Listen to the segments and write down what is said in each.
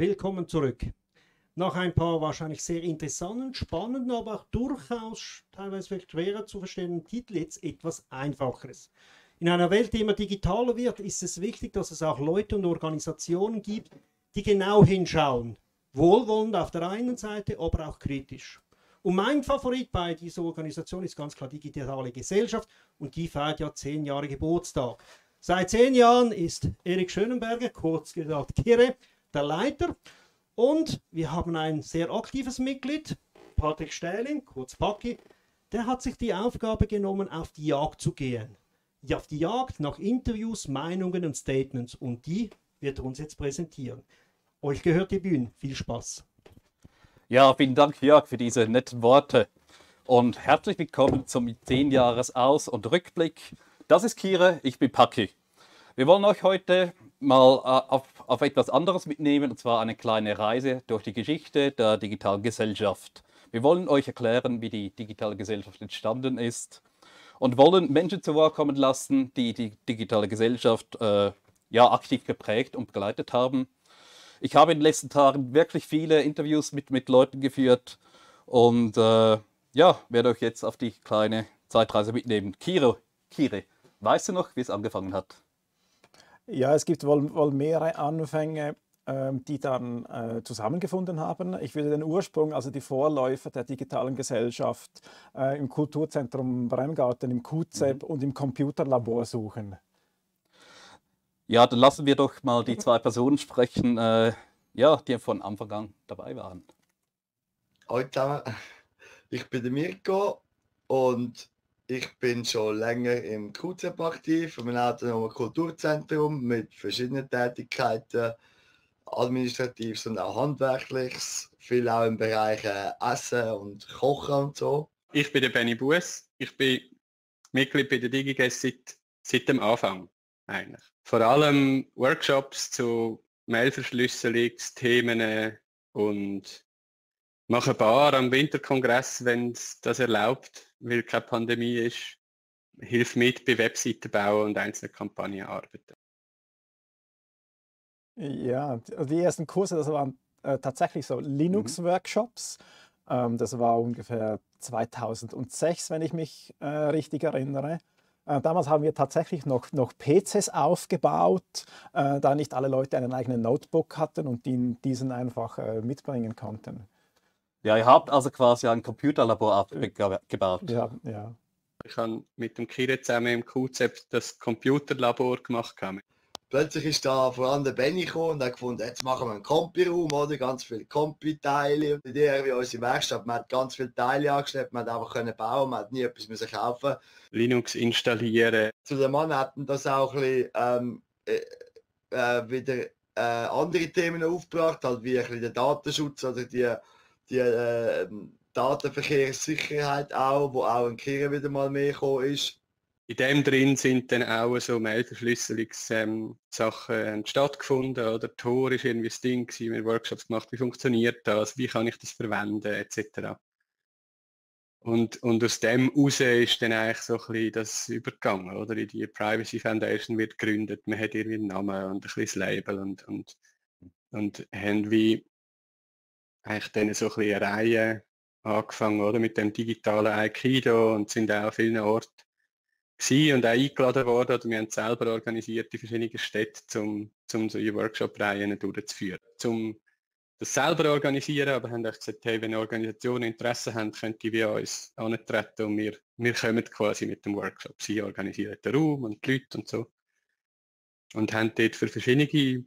Willkommen zurück. Nach ein paar wahrscheinlich sehr interessanten, spannenden, aber auch durchaus teilweise wirklich schwerer zu verstehenden Titel jetzt etwas Einfacheres. In einer Welt, die immer digitaler wird, ist es wichtig, dass es auch Leute und Organisationen gibt, die genau hinschauen. Wohlwollend auf der einen Seite, aber auch kritisch. Und mein Favorit bei dieser Organisation ist ganz klar die Digitale Gesellschaft und die feiert ja 10 Jahre Geburtstag. Seit 10 Jahren ist Erik Schönenberger, kurz gesagt Kirre, der Leiter. Und wir haben ein sehr aktives Mitglied, Patrick Stähling, kurz Paki, der hat sich die Aufgabe genommen, auf die Jagd zu gehen. Auf die Jagd nach Interviews, Meinungen und Statements. Und die wird er uns jetzt präsentieren. Euch gehört die Bühne. Viel Spaß. Ja, vielen Dank, Jörg, für diese netten Worte. Und herzlich willkommen zum 10-Jahres-Aus- und Rückblick. Das ist Kire, ich bin Paki. Wir wollen euch heute mal auf etwas anderes mitnehmen, und zwar eine kleine Reise durch die Geschichte der digitalen Gesellschaft. Wir wollen euch erklären, wie die digitale Gesellschaft entstanden ist und wollen Menschen zu Wort kommen lassen, die die digitale Gesellschaft aktiv geprägt und begleitet haben. Ich habe in den letzten Tagen wirklich viele Interviews mit Leuten geführt und werde euch jetzt auf die kleine Zeitreise mitnehmen. Kire, weißt du noch, wie es angefangen hat? Ja, es gibt wohl mehrere Anfänge, die dann zusammengefunden haben. Ich würde den Ursprung, also die Vorläufer der digitalen Gesellschaft, im Kulturzentrum Bremgarten, im QZEB und im Computerlabor suchen. Ja, dann lassen wir doch mal die zwei Personen sprechen, die von Anfang an dabei waren. Hallo zusammen, ich bin der Mirko und ich bin schon länger im QZEB aktiv, im autonomen Kulturzentrum mit verschiedenen Tätigkeiten, administratives und auch handwerkliches, viel auch im Bereich Essen und Kochen und so. Ich bin der Benny Buess, ich bin Mitglied bei der DigiGes seit dem Anfang eigentlich. Vor allem Workshops zu Mailverschlüsselungsthemen und mache ein paar am Winterkongress, wenn es das erlaubt, weil keine Pandemie ist, hilf mit bei Webseiten bauen und einzelne Kampagnen arbeiten. Ja, die ersten Kurse, das waren tatsächlich so Linux-Workshops. Das war ungefähr 2006, wenn ich mich richtig erinnere. Damals haben wir tatsächlich noch PCs aufgebaut, da nicht alle Leute einen eigenen Notebook hatten und diesen einfach mitbringen konnten. Ja, ihr habt also quasi ein Computerlabor abgebaut. Ja. Ich habe mit dem Kire zusammen im QZEB das Computerlabor gemacht. Plötzlich ist da vor allem der Benny gekommen und hat gefunden, jetzt machen wir einen Kompi-Raum, oder? Ganz viele Kompi-Teile. Und die Idee wie unsere Werkstatt, man hat ganz viele Teile angeschleppt, man hat einfach können bauen, man hat nie etwas müssen kaufen. Linux installieren. Zu dem Mann hatten das auch ein bisschen andere Themen aufgebracht, halt wie ein bisschen der Datenschutz oder die Datenverkehrssicherheit auch, wo auch in Kirche wieder mal mehr gekommen ist. In dem drin sind dann auch so Mailverschlüsselungssachen stattgefunden, oder Tor ist irgendwie das Ding gewesen, wir haben Workshops gemacht, wie funktioniert das, wie kann ich das verwenden, etc. Und aus dem raus ist dann eigentlich so ein bisschen das übergegangen, oder? In die Privacy Foundation wird gegründet, man hat irgendwie einen Namen und ein kleines Label und haben wie eigentlich dann so ein bisschen eine Reihe angefangen, oder, mit dem digitalen Aikido und sind auch an vielen Orten gewesen und auch eingeladen worden, oder wir haben selber organisiert in verschiedenen Städten, um solche Workshop-Reihen durchzuführen. Um das selber organisieren, aber haben auch gesagt, hey, wenn Organisationen Interesse haben, könnt ihr bei uns antreten und wir kommen quasi mit dem Workshop. Sie organisieren den Raum und die Leute und so. Und haben dort für verschiedene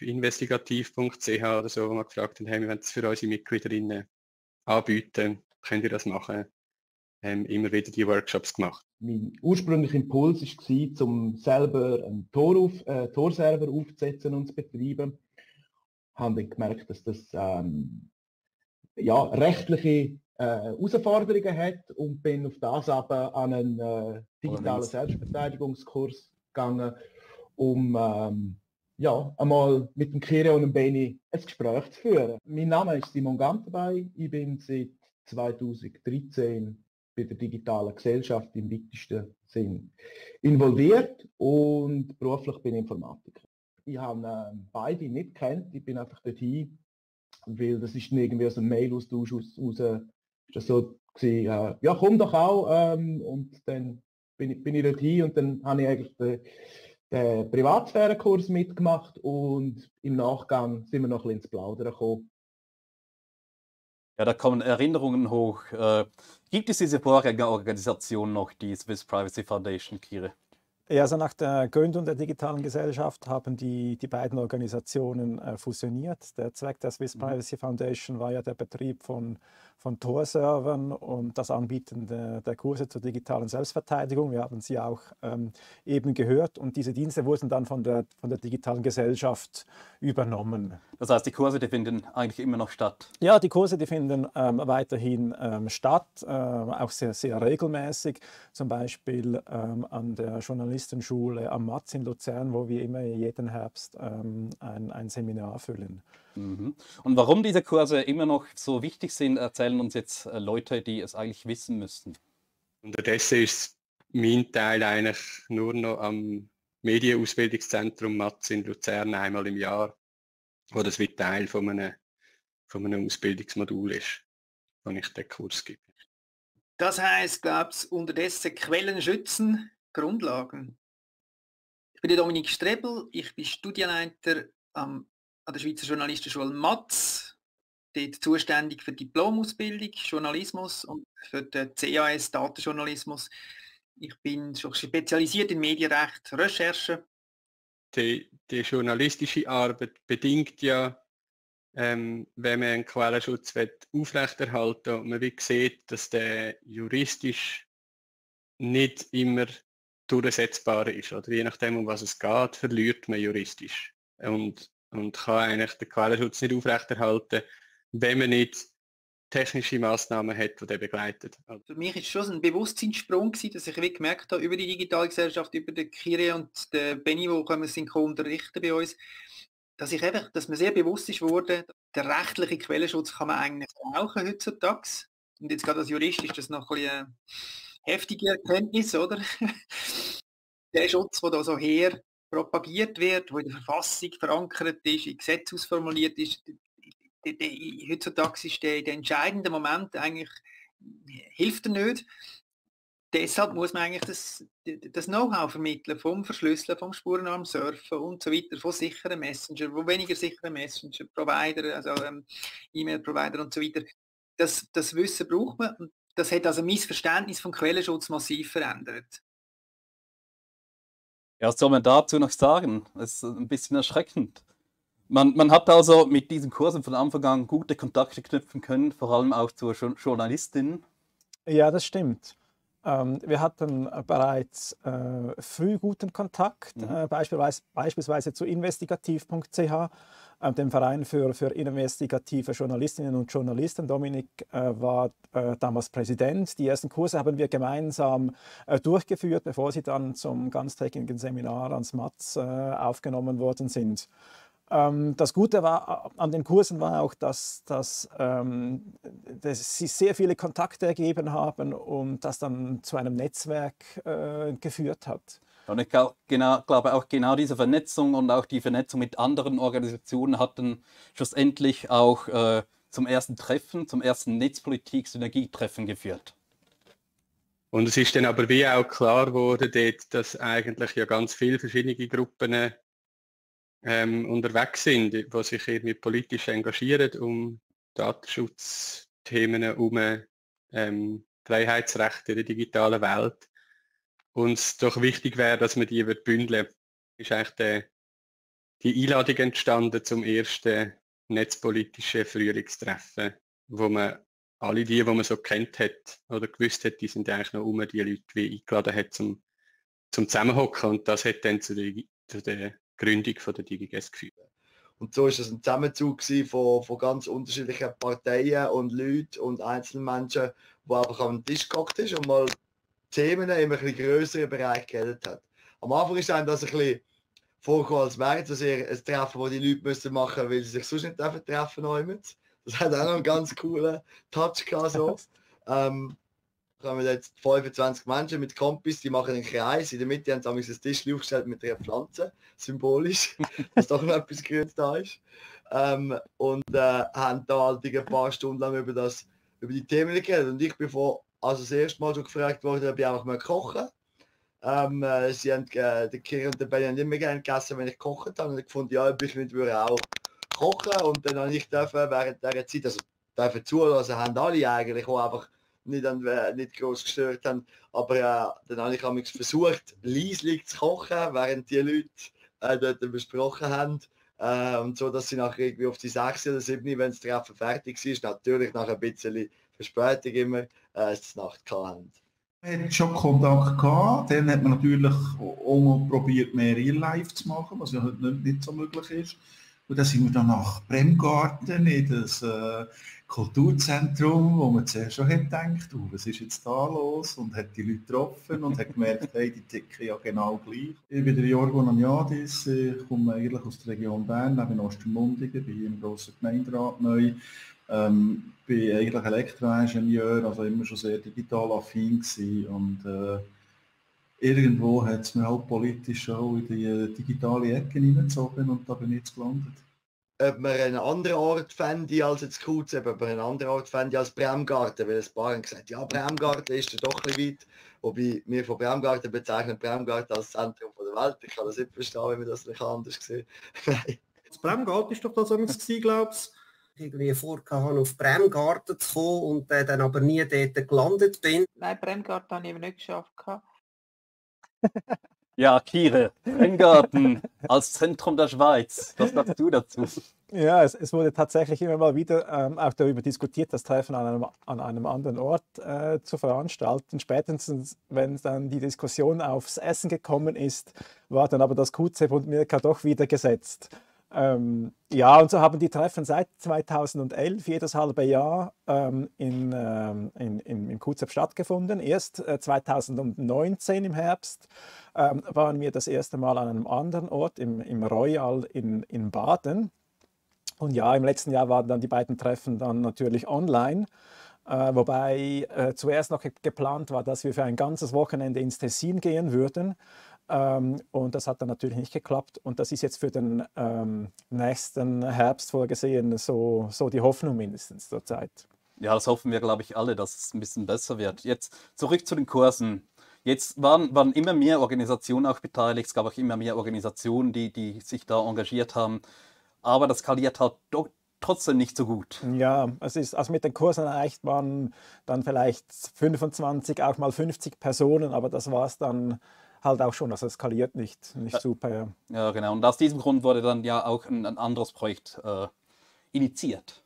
investigativ.ch oder so, wo wir gefragt haben, hey, wir wollen es für unsere Mitgliederinnen anbieten, könnt ihr das machen? Immer wieder die Workshops gemacht. Mein ursprünglicher Impuls war, um selber einen Tor-Server aufzusetzen und zu betreiben. Ich habe dann gemerkt, dass das rechtliche Herausforderungen hat und bin auf das aber an einen digitalen Selbstverteidigungskurs gegangen, um einmal mit dem Kire und dem Benny ein Gespräch zu führen. Mein Name ist Simon Gantenbein, ich bin seit 2013 bei der digitalen Gesellschaft im weitesten Sinn involviert und beruflich bin ich Informatiker. Ich habe beide nicht gekannt, ich bin einfach dorthin, weil das ist irgendwie so ein Mail-Austausch raus, ist das so gewesen, ja komm doch auch, und dann bin ich dorthin und dann habe ich eigentlich den Privatsphärenkurs mitgemacht und im Nachgang sind wir noch ein bisschen ins Plaudern gekommen. Ja, da kommen Erinnerungen hoch. Gibt es diese Vorgängerorganisation noch, die Swiss Privacy Foundation, Kire? Ja, also nach der Gründung der digitalen Gesellschaft haben die beiden Organisationen fusioniert. Der Zweck der Swiss Privacy Foundation war ja der Betrieb von Tor-Servern und das Anbieten der Kurse zur digitalen Selbstverteidigung. Wir haben sie auch eben gehört und diese Dienste wurden dann von der digitalen Gesellschaft übernommen. Das heißt, die Kurse, die finden eigentlich immer noch statt? Ja, die Kurse, die finden weiterhin statt, auch sehr, sehr regelmäßig, zum Beispiel an der Journalismusschule am Matz in Luzern, wo wir immer jeden Herbst ein Seminar füllen. Mhm. Und warum diese Kurse immer noch so wichtig sind, erzählen uns jetzt Leute, die es eigentlich wissen müssten. Unterdessen ist mein Teil eigentlich nur noch am Medienausbildungszentrum Matz in Luzern einmal im Jahr, wo das wie Teil von einem Ausbildungsmodul ist, wo ich den Kurs gebe. Das heißt, glaubst du, unterdessen Quellen schützen? Grundlagen. Ich bin der Dominik Strebel, ich bin Studienleiter an der Schweizer Journalistenschule Matz, dort zuständig für Diplomausbildung, Journalismus und für den CAS Datenjournalismus. Ich bin schon spezialisiert in Medienrecht, Recherche. Die journalistische Arbeit bedingt ja, wenn man einen Quellenschutz aufrechterhalten will und man wie sieht, dass der juristisch nicht immer durchsetzbar ist. Oder je nachdem, um was es geht, verliert man juristisch und kann eigentlich den Quellenschutz nicht aufrechterhalten, wenn man nicht technische Massnahmen hat, die den begleitet. Für mich war es schon ein Bewusstseinssprung, dass ich gemerkt habe, über die digitale Gesellschaft, über den Kire und den Benny, die kommen, sind unterrichten bei uns, dass man sehr bewusst ist worden, der rechtliche Quellenschutz kann man eigentlich brauchen heutzutage. Und jetzt gerade als Jurist ist das noch ein bisschen heftige Erkenntnis, oder? Der Schutz, der da so her propagiert wird, der in der Verfassung verankert ist, in Gesetz ausformuliert ist, heutzutage ist der entscheidende Moment eigentlich, hilft er nicht. Deshalb muss man eigentlich das Know-how vermitteln, vom Verschlüsseln, vom Spurenarm surfen und so weiter, von sicheren Messenger, von weniger sicheren Messenger, Provider, also E-Mail-Provider und so weiter. Das Wissen braucht man. Das hat also mein Verständnis vom Quellenschutz massiv verändert. Ja, was soll man dazu noch sagen? Das ist ein bisschen erschreckend. Man hat also mit diesen Kursen von Anfang an gute Kontakte knüpfen können, vor allem auch zur Journalistin. Ja, das stimmt. Wir hatten bereits früh guten Kontakt, beispielsweise zu investigativ.ch. Dem Verein für investigative Journalistinnen und Journalisten. Dominik war damals Präsident. Die ersten Kurse haben wir gemeinsam durchgeführt, bevor sie dann zum ganztägigen Seminar ans Matz aufgenommen worden sind. Das Gute war, an den Kursen war auch, dass sie sehr viele Kontakte ergeben haben und das dann zu einem Netzwerk geführt hat. Und ich glaube auch genau diese Vernetzung und auch die Vernetzung mit anderen Organisationen hatten schlussendlich auch zum ersten Treffen, zum ersten Netzpolitik-Synergietreffen geführt. Und es ist dann aber wie auch klar geworden, dass eigentlich ja ganz viele verschiedene Gruppen unterwegs sind, die sich irgendwie politisch engagieren, um Datenschutzthemen, um Freiheitsrechte in der digitalen Welt. Uns doch wichtig wäre, dass man die bündeln. Ist eigentlich die Einladung entstanden zum ersten netzpolitischen Frühlingstreffen, wo man alle die man so kennt hat oder gewusst hat, die sind eigentlich noch die Leute, die eingeladen hat zum Zusammenhocken. Und das hat dann zu der Gründung von der DigiGes geführt. Und so ist es ein Zusammenzug von ganz unterschiedlichen Parteien und Leuten und einzelnen Menschen, die einfach am Tisch gehockt ist und mal Themen im ein bisschen grösseren Bereich geredet hat. Am Anfang ist einem das ein bisschen vorgekommen, als wäre es ein Treffen, das die Leute machen müssen, weil sie sich sonst nicht treffen dürfen. Das hat auch noch einen ganz coolen Touch gehabt. So. Da haben wir jetzt 25 Menschen mit Kompis, die machen einen Kreis. In der Mitte haben sie ein Tischchen aufgestellt mit einer Pflanze, symbolisch, dass doch noch etwas Grünes da ist. Haben da halt ein paar Stunden lang über die Themen geredet. Und ich bin das erste Mal schon gefragt worden, ob ich einfach mal kochen. Sie haben den Kirin und den Benny nicht mehr gerne gegessen, wenn ich gekocht habe. Und ich fand, ja, ich würde auch kochen. Und dann habe ich während dieser Zeit, also dürfen zulassen, haben alle eigentlich auch einfach nicht groß gestört haben. Aber dann habe ich amigs versucht, leislich zu kochen, während die Leute dort besprochen haben. Und so, dass sie nachher irgendwie auf die 6 oder 7, wenn das Treffen fertig war, natürlich nach ein bisschen Verspätung immer, zur Nacht hatten. Wir hatten schon Kontakt gehabt, dann hat man natürlich auch probiert, mehr Real-Life zu machen, was ja heute nicht so möglich ist. Und dann sind wir dann nach Bremgarten in das Kulturzentrum, wo man zuerst schon gedacht hat, was ist jetzt da los? Und hat die Leute getroffen und hat gemerkt, hey, die ticken ja genau gleich. Ich bin der Jörg Mäder, ich komme eigentlich aus der Region Bern, neben Ostermundigen, bin hier im grossen Gemeinderat neu. Bin eigentlich Elektroingenieur, also immer schon sehr digital affin gewesen und irgendwo hat es mir halt politisch auch in die digitale Ecke hineingezogen und da bin ich jetzt gelandet. Ob man einen anderen Ort fände als jetzt Kuz, ob man einen anderen Ort fände als Bremgarten, weil ein paar haben gesagt, ja, Bremgarten ist ja doch ein bisschen weit, wobei wir von Bremgarten bezeichnen Bremgarten als Zentrum der Welt. Ich kann das nicht verstehen, wenn man das nicht anders sieht. Das Bremgarten ist doch das, was ich glaube ich. Irgendwie vorgehabt, auf Bremgarten zu kommen und dann aber nie dort gelandet bin. Nein, Bremgarten habe ich eben nicht geschafft. Ja, Kire, Bremgarten als Zentrum der Schweiz. Was sagst du dazu? Ja, es wurde tatsächlich immer mal wieder auch darüber diskutiert, das Treffen an einem anderen Ort zu veranstalten. Spätestens, wenn dann die Diskussion aufs Essen gekommen ist, war dann aber das QCEP und Mirka doch wieder gesetzt. Ja, und so haben die Treffen seit 2011 jedes halbe Jahr im QZEP stattgefunden. Erst 2019 im Herbst waren wir das erste Mal an einem anderen Ort, im Royal in Baden. Und ja, im letzten Jahr waren dann die beiden Treffen dann natürlich online. Wobei zuerst noch geplant war, dass wir für ein ganzes Wochenende ins Tessin gehen würden. Und das hat dann natürlich nicht geklappt und das ist jetzt für den nächsten Herbst vorgesehen, so die Hoffnung mindestens zurzeit. Ja, das hoffen wir, glaube ich, alle, dass es ein bisschen besser wird. Jetzt zurück zu den Kursen. Jetzt waren immer mehr Organisationen auch beteiligt, es gab auch immer mehr Organisationen, die sich da engagiert haben, aber das skaliert halt doch trotzdem nicht so gut. Ja, es ist, also mit den Kursen erreicht man dann vielleicht 25, auch mal 50 Personen, aber das war es dann halt auch schon, also es skaliert nicht super. Ja. Ja, genau. Und aus diesem Grund wurde dann ja auch ein anderes Projekt initiiert.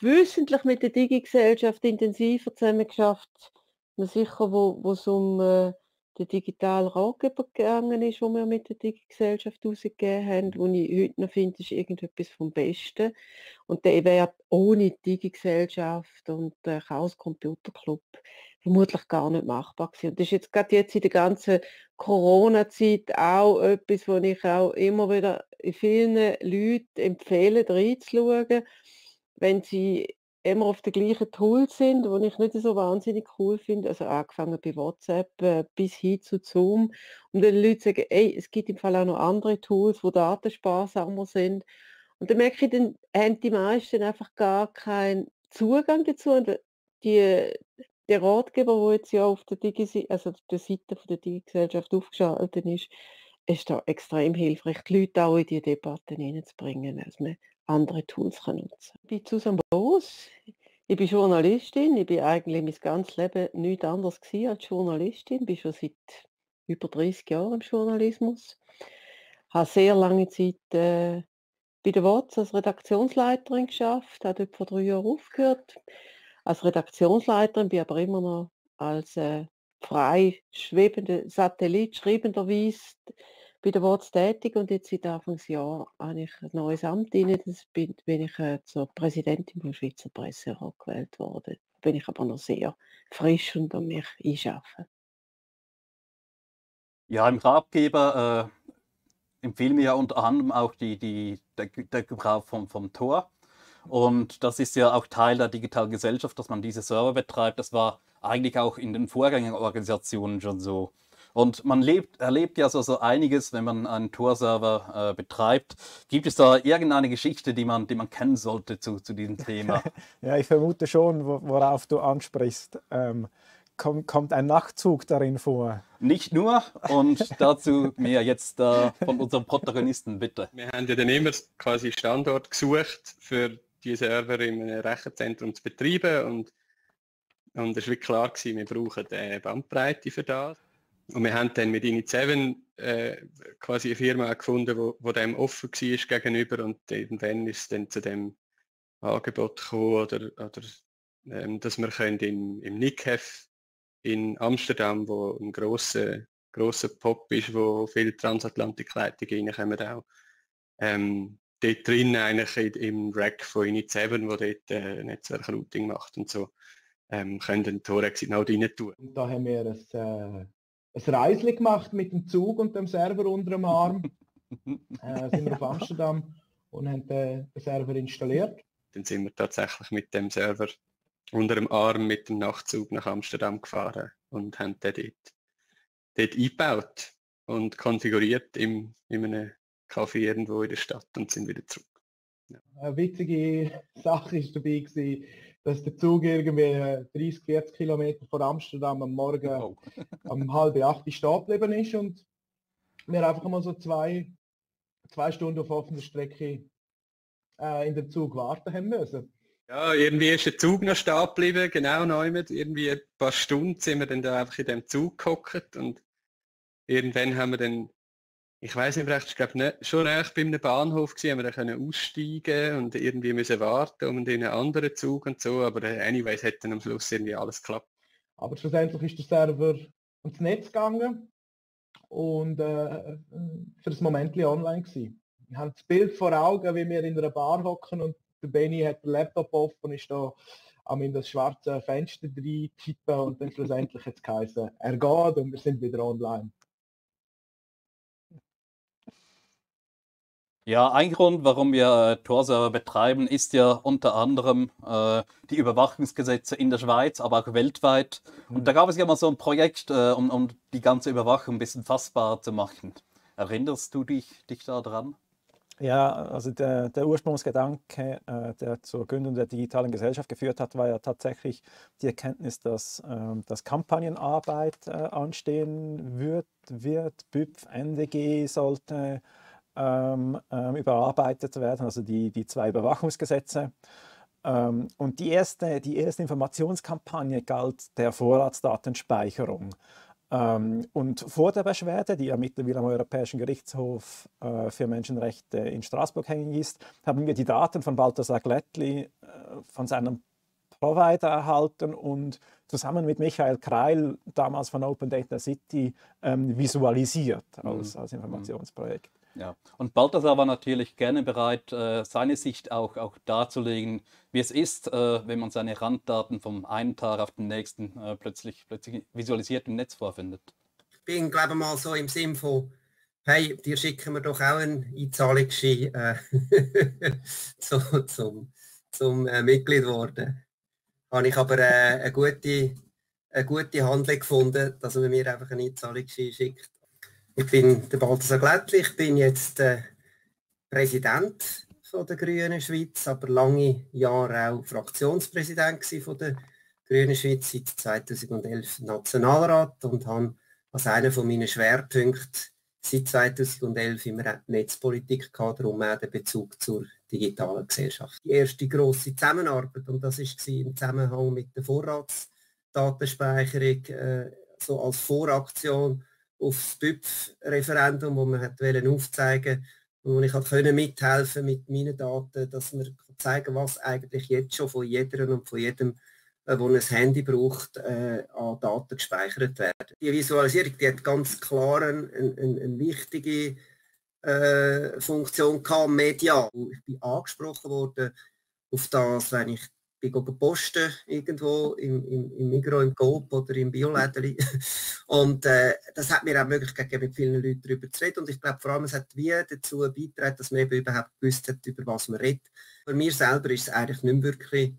Wissentlich mit der Digi-Gesellschaft intensiver zusammengeschafft, sicher, wo es um den digitalen Ratgeber gegangen ist, den wir mit der Digi-Gesellschaft rausgegeben haben, wo ich heute noch finde, ist irgendetwas vom Besten. Und der wäre ohne Digi-Gesellschaft und Chaos-Computer-Club vermutlich gar nicht machbar gewesen. Und das ist jetzt gerade jetzt in der ganzen Corona-Zeit auch etwas, wo ich auch immer wieder vielen Leuten empfehle, reinzuschauen, wenn sie immer auf den gleichen Tool sind, die ich nicht so wahnsinnig cool finde, also angefangen bei WhatsApp bis hin zu Zoom. Und wenn Leute sagen, ey, es gibt im Fall auch noch andere Tools, die datensparsamer sind. Und dann merke ich, dann haben die meisten einfach gar keinen Zugang dazu. Und der Ratgeber, der jetzt ja auf der der Seite von der Digi-Gesellschaft aufgeschaltet ist da extrem hilfreich, die Leute auch in diese Debatten hineinzubringen, dass man andere Tools kann nutzen. Ich bin Susanne Boruss, ich bin Journalistin, ich bin eigentlich mein ganzes Leben nichts anderes gewesen als Journalistin, ich bin schon seit über 30 Jahren im Journalismus, ich habe sehr lange Zeit bei der WAZ als Redaktionsleiterin gearbeitet, habe dort vor 3 Jahren aufgehört. Als Redaktionsleiterin bin ich aber immer noch als frei schwebender Satellit schreibenderweise bei der WAZ tätig und jetzt seit Anfangsjahr habe ich ein neues Amt inne. Das bin ich zur Präsidentin vom Schweizer Presserat gewählt worden. Bin ich aber noch sehr frisch und an mich einschaffen. Ja, im Ratgeber empfehlen wir ja unter anderem auch der Gebrauch vom Tor. Und das ist ja auch Teil der digitalen Gesellschaft, dass man diese Server betreibt. Das war eigentlich auch in den Vorgängerorganisationen schon so. Und man erlebt ja so einiges, wenn man einen Tor-Server betreibt. Gibt es da irgendeine Geschichte, die man kennen sollte zu diesem Thema? Ja, ich vermute schon, worauf du ansprichst. Kommt ein Nachtzug darin vor? Nicht nur, und dazu mehr jetzt von unserem Protagonisten, bitte. Wir haben ja dann immer quasi Standort gesucht, für die Server in einem Rechenzentrum zu betreiben. Und es war klar, wir brauchen eine Bandbreite für das. Und wir haben dann mit Init 7 quasi eine Firma gefunden, die dem offen war gegenüber, und irgendwann ist es dann zu dem Angebot gekommen, oder dass wir können im Nikhef in Amsterdam, wo ein grosser Pop ist, wo viele Transatlantikleitungen reinkommen auch, dort drin eigentlich im Rack von Init 7, wo dort Netzwerk-Routing macht und so, können den Tor-Exit auch rein tun. Da haben wir ein Reisli gemacht mit dem Zug und dem Server unter dem Arm. Sind wir auf Amsterdam und haben den Server installiert. Dann sind wir tatsächlich mit dem Server unter dem Arm mit dem Nachtzug nach Amsterdam gefahren und haben den dort eingebaut und konfiguriert in einem Café irgendwo in der Stadt und sind wieder zurück. Ja. Eine witzige Sache war dabei, dass der Zug irgendwie 30, 40 Kilometer von Amsterdam am Morgen um 7:30 stehen geblieben ist und wir einfach mal so zwei Stunden auf offener Strecke in den Zug warten haben müssen. Ja, irgendwie ist der Zug noch stehen geblieben, genau neumet. Irgendwie ein paar Stunden sind wir dann da einfach in dem Zug gehockt und irgendwann haben wir dann, ich weiß nicht recht, ich glaube schon recht bei einem Bahnhof gewesen, haben wir dann aussteigen und irgendwie müssen warten um einen anderen Zug und so, aber anyway, es hat dann am Schluss irgendwie alles geklappt. Aber schlussendlich ist der Server ins Netz gegangen und für das Moment online gewesen. Wir haben das Bild vor Augen, wie wir in einer Bar hocken und der Benny hat den Laptop auf und ist da in das schwarze Fenster rein tippen und dann schlussendlich hat es geheißen, er geht und wir sind wieder online. Ja, ein Grund, warum wir Tor-Server betreiben, ist ja unter anderem die Überwachungsgesetze in der Schweiz, aber auch weltweit. Und da gab es ja mal so ein Projekt, um die ganze Überwachung ein bisschen fassbar zu machen. Erinnerst du dich daran? Ja, also der Ursprungsgedanke, der zur Gründung der digitalen Gesellschaft geführt hat, war ja tatsächlich die Erkenntnis, dass Kampagnenarbeit anstehen wird. BÜPF, NDG sollte überarbeitet werden, also die zwei Überwachungsgesetze. Und die erste Informationskampagne galt der Vorratsdatenspeicherung. Und vor der Beschwerde, die ja mittlerweile am Europäischen Gerichtshof für Menschenrechte in Straßburg hängig ist, haben wir die Daten von Balthasar Glättli von seinem Provider erhalten und zusammen mit Michael Kreil, damals von Open Data City, visualisiert als Informationsprojekt. Ja. Und Balthasar war natürlich gerne bereit, seine Sicht auch darzulegen, wie es ist, wenn man seine Randdaten vom einen Tag auf den nächsten plötzlich visualisiert im Netz vorfindet. Ich bin, glaube ich, mal so im Sinn von, hey, dir schicken wir doch auch einen Einzahlungsschein zum Mitglied werden. Habe ich aber eine gute Handlung gefunden, dass man mir einfach einen Einzahlungsschein schickt. Ich bin der Balthasar Glättli, ich bin jetzt Präsident von der Grünen Schweiz, aber lange Jahre auch Fraktionspräsident von der Grünen Schweiz, seit 2011 Nationalrat und habe als einer meiner Schwerpunkte seit 2011 immer Netzpolitik gehabt, darum auch den Bezug zur digitalen Gesellschaft. Die erste grosse Zusammenarbeit, und das war im Zusammenhang mit der Vorratsdatenspeicherung, so als Voraktion auf das BÜPF-Referendum, wo man aufzeigen und wo ich mithelfen konnte mit meinen Daten, dass man zeigen kann, was eigentlich jetzt schon von jeder und von jedem, der ein Handy braucht, an Daten gespeichert werden. Die Visualisierung, die hat ganz klar eine wichtige Funktion gehabt, medial. Ich bin angesprochen worden auf das, wenn ich bin gepostet irgendwo im Migros, im Coop oder im Biolädeli. Und das hat mir auch die Möglichkeit gegeben, mit vielen Leuten darüber zu reden. Und ich glaube vor allem, es hat wie dazu beigetragen, dass man eben überhaupt gewusst hat, über was man redet. Für mich selber ist es eigentlich nicht wirklich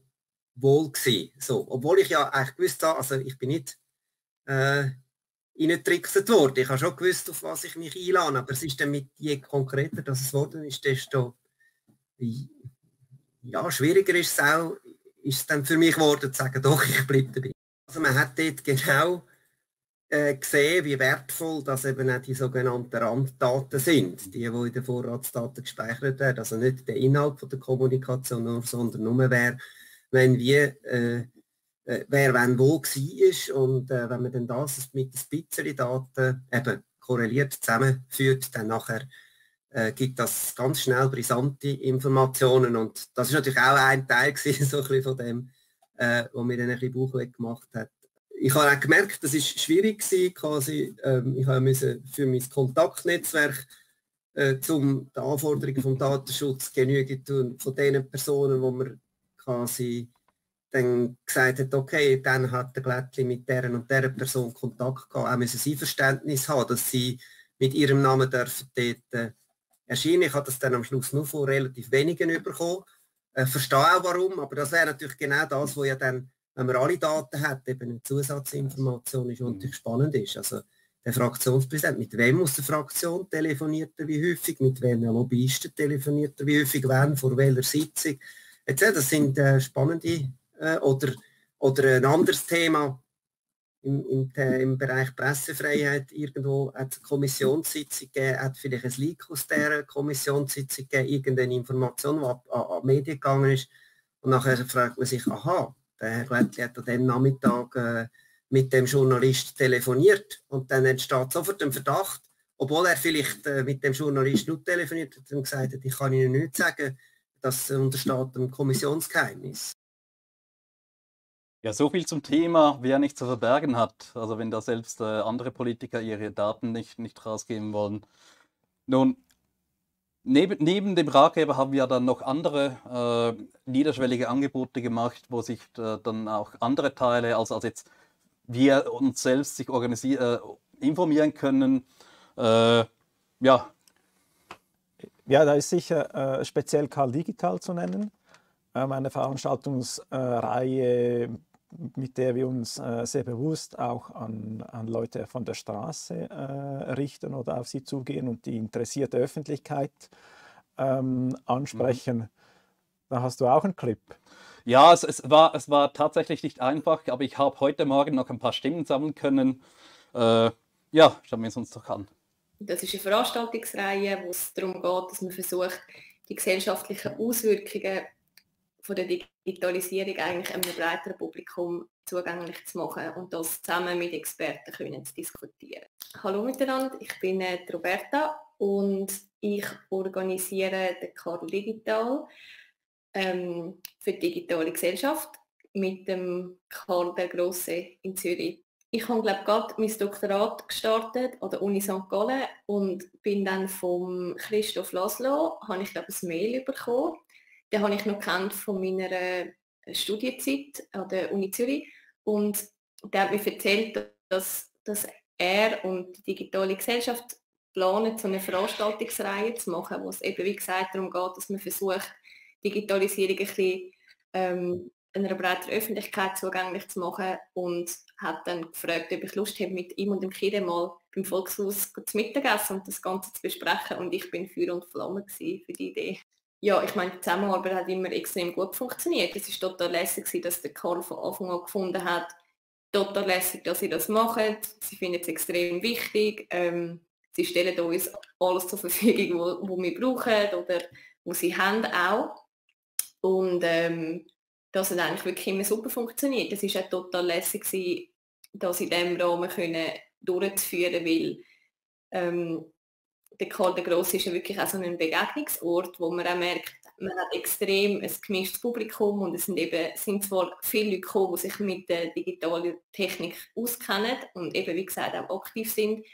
wohl gewesen. So, obwohl ich ja eigentlich gewusst habe, also ich bin nicht reingetrickst worden. Ich habe schon gewusst, auf was ich mich einlasse. Aber es ist dann mit je konkreter, dass es worden ist, desto ja, schwieriger ist es auch, ist es dann für mich geworden, zu sagen, doch, ich bleibe dabei. Also man hat dort genau gesehen, wie wertvoll das eben auch die sogenannten Randdaten sind, die in den Vorratsdaten gespeichert werden. Also nicht der Inhalt von der Kommunikation, sondern nur wer wann wo war. Und wenn man dann das mit ein bisschen Daten eben korreliert zusammenführt, dann nachher gibt das ganz schnell brisante Informationen. Und das ist natürlich auch ein Teil gewesen, so ein bisschen von dem, was mir dann ein bisschen Bauchweg gemacht hat. Ich habe auch gemerkt, das ist schwierig gewesen, quasi. Ich musste für mein Kontaktnetzwerk um den Anforderungen vom Datenschutz Genüge tun, von den Personen, wo man quasi dann gesagt hat, okay, dann hat der Glättli mit deren und dieser Person Kontakt gehabt, auch müssen sie Verständnis haben, dass sie mit ihrem Namen dürfen dort erscheinen. Ich habe das dann am Schluss nur von relativ wenigen bekommen. Verstehe auch warum, aber das wäre natürlich genau das, was ja dann, wenn man alle Daten hat, eben eine Zusatzinformation ist und natürlich spannend ist. Also der Fraktionspräsident, mit wem aus der Fraktion telefoniert er wie häufig, mit wem der Lobbyisten telefoniert er wie häufig, wann, vor welcher Sitzung, etc. Das sind spannende oder ein anderes Thema im Bereich Pressefreiheit. Irgendwo hat es eine Kommissionssitzung gegeben, hat vielleicht ein Leak aus dieser Kommissionssitzung gegeben, irgendeine Information, die an die Medien gegangen ist. Und nachher fragt man sich, aha, der Herr Glättli hat an diesem Nachmittag mit dem Journalist telefoniert. Und dann entsteht sofort ein Verdacht, obwohl er vielleicht mit dem Journalist nur telefoniert hat und gesagt hat, ich kann Ihnen nichts sagen, das untersteht dem Kommissionsgeheimnis. Ja, so viel zum Thema, wer nichts zu verbergen hat. Also wenn da selbst andere Politiker ihre Daten nicht rausgeben wollen. Nun, neben dem Ratgeber haben wir dann noch andere niederschwellige Angebote gemacht, wo sich dann auch andere Teile, als jetzt wir uns selbst sich informieren können. Ja, da ist sicher speziell Karl Digital zu nennen. Eine Veranstaltungsreihe, mit der wir uns sehr bewusst auch an Leute von der Straße richten oder auf sie zugehen und die interessierte Öffentlichkeit ansprechen. Da hast du auch einen Clip. Ja, es war tatsächlich nicht einfach, aber ich habe heute Morgen noch ein paar Stimmen sammeln können. Ja, schauen wir es uns doch an. Das ist eine Veranstaltungsreihe, wo es darum geht, dass man versucht, die gesellschaftlichen Auswirkungen von der Digitalisierung eigentlich einem breiteren Publikum zugänglich zu machen und das zusammen mit Experten können zu diskutieren. Hallo miteinander, ich bin Roberta und ich organisiere den Karl Digital für die digitale Gesellschaft mit dem Karl der Grosse in Zürich. Ich habe, glaube ich, gerade mein Doktorat gestartet an der Uni St. Gallen und bin dann vom Christoph Laszlo, habe ich, glaube ich, ein Mail bekommen. Den habe ich noch kennt von meiner Studienzeit an der Uni Zürich. Und der hat mir erzählt, dass er und die digitale Gesellschaft planen, so eine Veranstaltungsreihe zu machen, wo es eben, wie gesagt, darum geht, dass man versucht, Digitalisierung ein bisschen einer breiteren Öffentlichkeit zugänglich zu machen, und hat dann gefragt, ob ich Lust habe, mit ihm und dem Kire mal beim Volkshaus zu Mittagessen und das Ganze zu besprechen. Und ich bin Feuer und Flamme gewesen für die Idee. Ja, ich meine, die Zusammenarbeit hat immer extrem gut funktioniert. Es war total lässig, dass der Karl von Anfang an gefunden hat, total lässig, dass sie das machen. Sie finden es extrem wichtig. Sie stellen uns alles zur Verfügung, was wir brauchen oder was sie haben auch. Und das hat eigentlich wirklich immer super funktioniert. Es war auch total lässig, das in diesem Rahmen durchzuführen, weil der Karl der Grosse ist ja wirklich auch so ein Begegnungsort, wo man auch merkt, man hat extrem ein gemischtes Publikum und es sind zwar viele Leute gekommen, die sich mit der digitalen Technik auskennen und eben, wie gesagt, auch aktiv sind.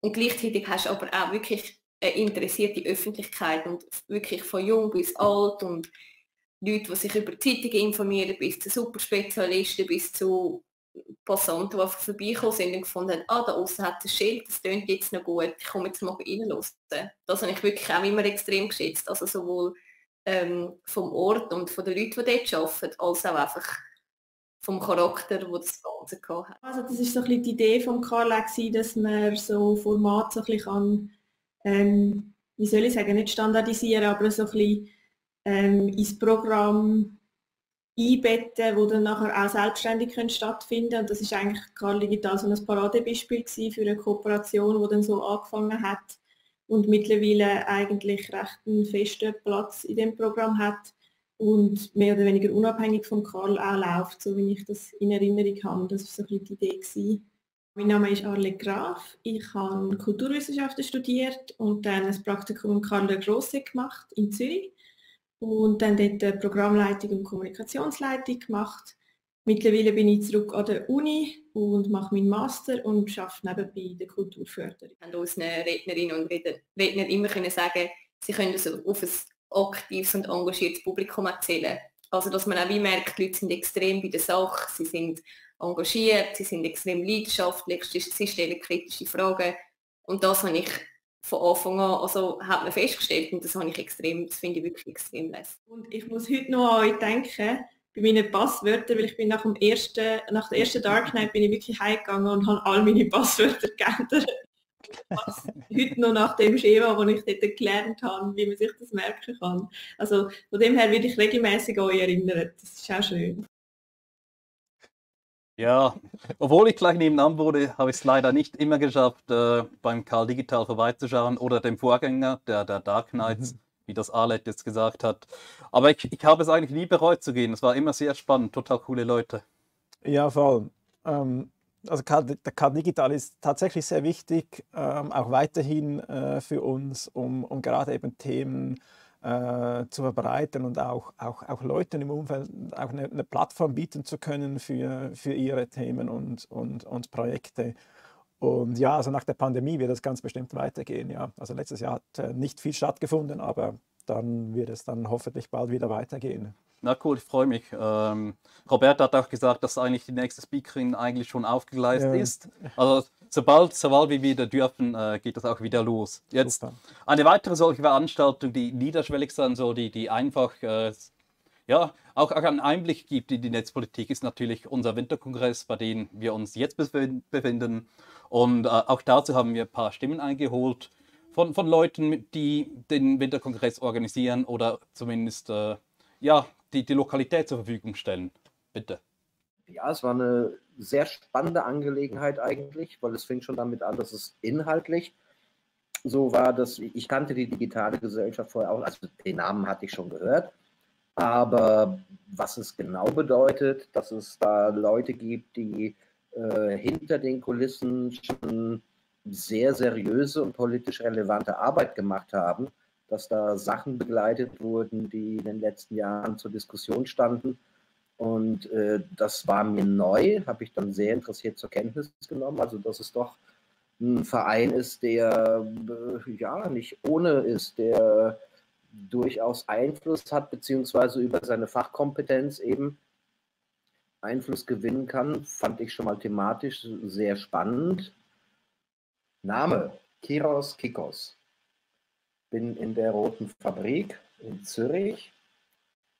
Und gleichzeitig hast du aber auch wirklich eine interessierte Öffentlichkeit und wirklich von jung bis alt und Leute, die sich über Zeitungen informieren, bis zu Superspezialisten, bis zu Passanten, die einfach vorbeikommen sind und gefunden haben, da aussen hat ein Schild, das tönt jetzt noch gut, ich komme jetzt mal reinhören. Das habe ich wirklich auch immer extrem geschätzt, also sowohl vom Ort und von den Leuten, die dort arbeiten, als auch einfach vom Charakter, den das Ganze hatte. Also das ist so ein bisschen die Idee von Carla, dass man so Formate so ein bisschen kann, wie soll ich sagen, nicht standardisieren, aber so ein bisschen ins Programm einbetten, wo dann nachher auch selbstständig stattfinden können. Und das ist eigentlich Carla Digital so ein Paradebeispiel für eine Kooperation, die dann so angefangen hat und mittlerweile eigentlich recht einen festen Platz in dem Programm hat und mehr oder weniger unabhängig von Carl auch läuft, so wie ich das in Erinnerung habe. Das war so ein bisschen die Idee gewesen. Mein Name ist Arlette Graf, ich habe Kulturwissenschaften studiert und dann ein Praktikum in Karl der Grosse gemacht in Zürich und dann dort Programmleitung und Kommunikationsleitung gemacht. Mittlerweile bin ich zurück an der Uni und mache meinen Master und arbeite nebenbei in der Kulturförderung. Wir haben unseren Rednerinnen und Redner immer können sagen, sie können das auf ein aktives und engagiertes Publikum erzählen. Also dass man auch wie merkt, die Leute sind extrem bei der Sache, sie sind engagiert, sie sind extrem leidenschaftlich, sie stellen kritische Fragen. Und das habe ich von Anfang an, also hat man festgestellt und das habe ich extrem, das finde ich wirklich extrem lässig. Und ich muss heute noch an euch denken, bei meinen Passwörtern, weil ich bin nach der ersten Dark Night bin ich wirklich heimgegangen und habe all meine Passwörter geändert. Heute noch nach dem Schema, das ich dort gelernt habe, wie man sich das merken kann. Also von dem her werde ich regelmäßig an euch erinnern. Das ist auch schön. Ja, obwohl ich gleich nebenan wurde, habe ich es leider nicht immer geschafft, beim Carl Digital vorbeizuschauen oder dem Vorgänger der Dark Knights, wie das Arlette jetzt gesagt hat. Aber ich habe es eigentlich nie bereut zu gehen. Es war immer sehr spannend, total coole Leute. Ja, voll. Also der Carl Digital ist tatsächlich sehr wichtig, auch weiterhin für uns, um gerade eben Themen zu verbreiten und auch Leuten im Umfeld auch eine Plattform bieten zu können für ihre Themen und Projekte. Und ja, also nach der Pandemie wird das ganz bestimmt weitergehen. Ja. Also letztes Jahr hat nicht viel stattgefunden, aber dann wird es dann hoffentlich bald wieder weitergehen. Na cool, ich freue mich. Roberta hat auch gesagt, dass eigentlich die nächste Speakerin eigentlich schon aufgegleist ist. Also sobald wir wieder dürfen, geht das auch wieder los. Jetzt super. Eine weitere solche Veranstaltung, die niederschwellig sein soll, die einfach auch einen Einblick gibt in die Netzpolitik, ist natürlich unser Winterkongress, bei dem wir uns jetzt befinden. Und auch dazu haben wir ein paar Stimmen eingeholt von Leuten, die den Winterkongress organisieren oder zumindest die Lokalität zur Verfügung stellen. Bitte. Ja, es war eine sehr spannende Angelegenheit eigentlich, weil es fing schon damit an, dass es inhaltlich so war, dass ich kannte die digitale Gesellschaft vorher auch, also den Namen hatte ich schon gehört, aber was es genau bedeutet, dass es da Leute gibt, die hinter den Kulissen schon sehr seriöse und politisch relevante Arbeit gemacht haben, dass da Sachen begleitet wurden, die in den letzten Jahren zur Diskussion standen. Und das war mir neu, habe ich dann sehr interessiert zur Kenntnis genommen. Also dass es doch ein Verein ist, der nicht ohne ist, der durchaus Einfluss hat, beziehungsweise über seine Fachkompetenz eben Einfluss gewinnen kann, fand ich schon mal thematisch sehr spannend. Name, Kiros Kikos. Bin in der Roten Fabrik in Zürich,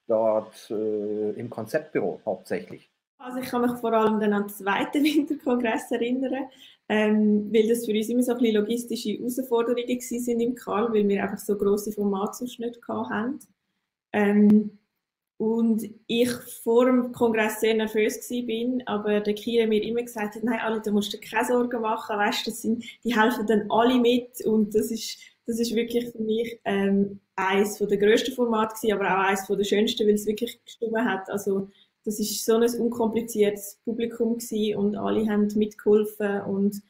dort im Konzeptbüro hauptsächlich. Also ich kann mich vor allem dann an den zweiten Winterkongress erinnern, weil das für uns immer so ein bisschen logistische Herausforderungen gewesen sind im Karl, weil wir einfach so grosse Formatzuschnitte hatten. Und ich vor dem Kongress sehr nervös war, aber der Kira mir immer gesagt hat, nein, alle, da musst du keine Sorgen machen, weißt, die helfen dann alle mit und das ist wirklich für mich eines der grössten Formate gewesen, aber auch eines der schönsten, weil es wirklich gestimmt hat. Also das ist so ein unkompliziertes Publikum gewesen und alle haben mitgeholfen und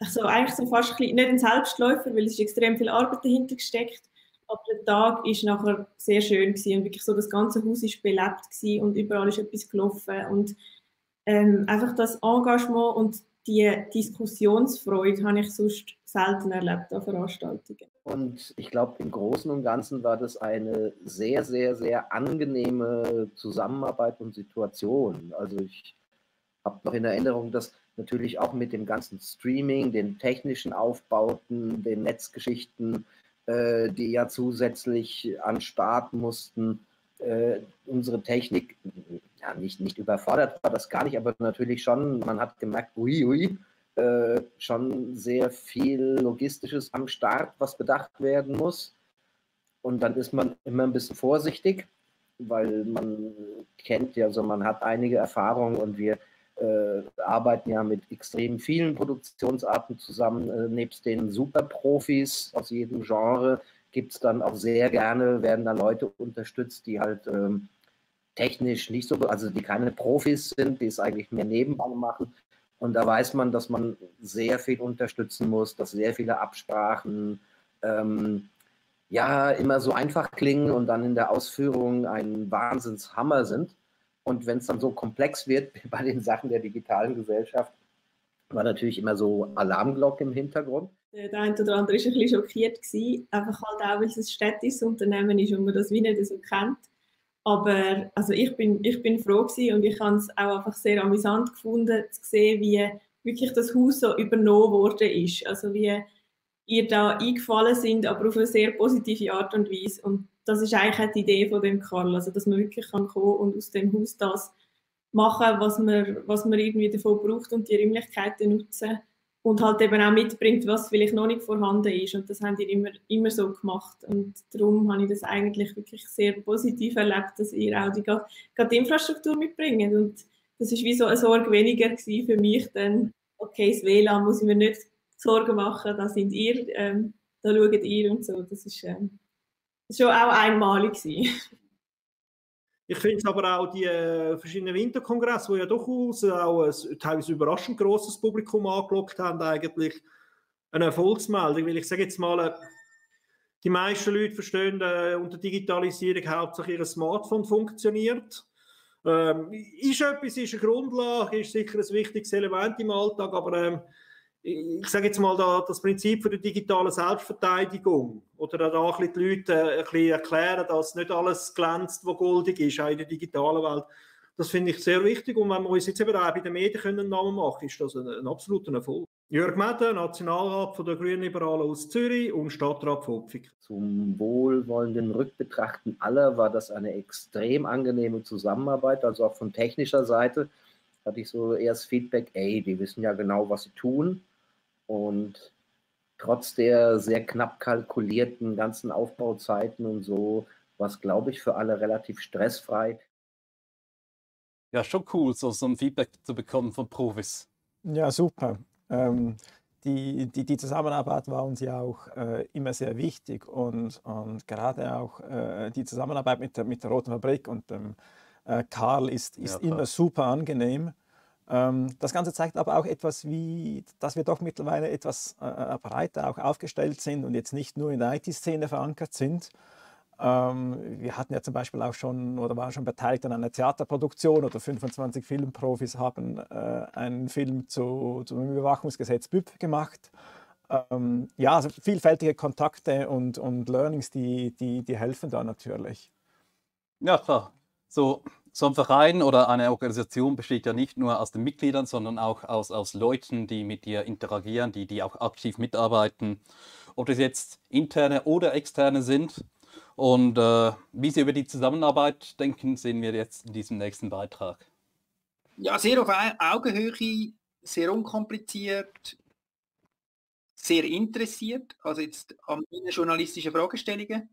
also eigentlich so fast ein bisschen, nicht ein Selbstläufer, weil es ist extrem viel Arbeit dahinter gesteckt, aber der Tag ist nachher sehr schön gewesen und wirklich so das ganze Haus ist belebt gewesen und überall ist etwas gelaufen und einfach das Engagement und die Diskussionsfreude habe ich sonst selten erlebt an Veranstaltungen. Und ich glaube, im Großen und Ganzen war das eine sehr, sehr, sehr angenehme Zusammenarbeit und Situation. Also ich habe noch in Erinnerung, dass natürlich auch mit dem ganzen Streaming, den technischen Aufbauten, den Netzgeschichten, die ja zusätzlich an den Start mussten, unsere Technik ja, nicht überfordert war, das gar nicht, aber natürlich schon, man hat gemerkt, schon sehr viel Logistisches am Start, was bedacht werden muss. Und dann ist man immer ein bisschen vorsichtig, weil man kennt ja, also man hat einige Erfahrungen und wir arbeiten ja mit extrem vielen Produktionsarten zusammen. Nebst den Superprofis aus jedem Genre gibt es dann auch sehr gerne, werden dann Leute unterstützt, die halt technisch nicht so, also die keine Profis sind, die es eigentlich mehr nebenbei machen. Und da weiß man, dass man sehr viel unterstützen muss, dass sehr viele Absprachen ja immer so einfach klingen und dann in der Ausführung ein Wahnsinnshammer sind. Und wenn es dann so komplex wird bei den Sachen der digitalen Gesellschaft, war natürlich immer so Alarmglocke im Hintergrund. Der eine oder andere war ein bisschen schockiert gewesen, einfach halt auch, weil es ein städtisches Unternehmen ist und man das wie nicht so kennt. Aber also ich bin froh gewesen und ich habe es auch einfach sehr amüsant gefunden, zu sehen, wie wirklich das Haus so übernommen worden ist. Also wie ihr da eingefallen sind, aber auf eine sehr positive Art und Weise. Und das ist eigentlich auch die Idee von dem Karl, also dass man wirklich kann kommen und aus dem Haus das machen, was man irgendwie davon braucht und die Räumlichkeiten nutzen und halt eben auch mitbringt, was vielleicht noch nicht vorhanden ist. Und das haben die immer so gemacht. Und darum habe ich das eigentlich wirklich sehr positiv erlebt, dass ihr auch die Infrastruktur mitbringt. Und das ist wie so eine Sorge weniger gewesen für mich, denn okay, das WLAN muss ich mir nicht Sorgen machen, da sind ihr, da schaut ihr und so. Das ist schon auch einmalig gewesen. Ich finde es aber auch die verschiedenen Winterkongresse, die ja durchaus auch ein teilweise überraschend grosses Publikum angelockt haben, eigentlich eine Erfolgsmeldung. Weil ich sage jetzt mal, die meisten Leute verstehen unter Digitalisierung hauptsächlich ihr Smartphone funktioniert. Ist etwas, ist eine Grundlage, ist sicher ein wichtiges Element im Alltag, aber ich sage jetzt mal, das Prinzip von der digitalen Selbstverteidigung oder da ein bisschen die Leute ein bisschen erklären, dass nicht alles glänzt, was goldig ist, auch in der digitalen Welt. Das finde ich sehr wichtig und wenn wir uns jetzt eben auch bei den Medien einen Namen machen können, ist das ein absoluter Erfolg. Jörg Mäder, Nationalrat von der Grünen Liberalen aus Zürich und Stadtrat von Opfig. Zum wohlwollenden Rückbetrachten aller war das eine extrem angenehme Zusammenarbeit, also auch von technischer Seite hatte ich so erst Feedback, die wissen ja genau, was sie tun. Und trotz der sehr knapp kalkulierten ganzen Aufbauzeiten und so, war es, glaube ich, für alle relativ stressfrei. Ja, schon cool, so ein Feedback zu bekommen von Profis. Ja, super. Die Zusammenarbeit war uns ja auch immer sehr wichtig und gerade auch die Zusammenarbeit mit der Roten Fabrik und dem Karl ist ja, immer super angenehm. Das Ganze zeigt aber auch etwas, dass wir doch mittlerweile etwas breiter auch aufgestellt sind und jetzt nicht nur in der IT-Szene verankert sind. Wir hatten ja zum Beispiel auch schon oder waren schon beteiligt an einer Theaterproduktion oder 25 Filmprofis haben einen Film zum Überwachungsgesetz BÜPF gemacht. Ja, also vielfältige Kontakte und Learnings, die helfen da natürlich. Ja, klar. So ein Verein oder eine Organisation besteht ja nicht nur aus den Mitgliedern, sondern auch aus Leuten, die mit dir interagieren, die auch aktiv mitarbeiten, ob das jetzt interne oder externe sind. Und wie Sie über die Zusammenarbeit denken, sehen wir jetzt in diesem nächsten Beitrag. Ja, sehr auf Augenhöhe, sehr unkompliziert, sehr interessiert, also jetzt an meinen journalistischen Fragestellungen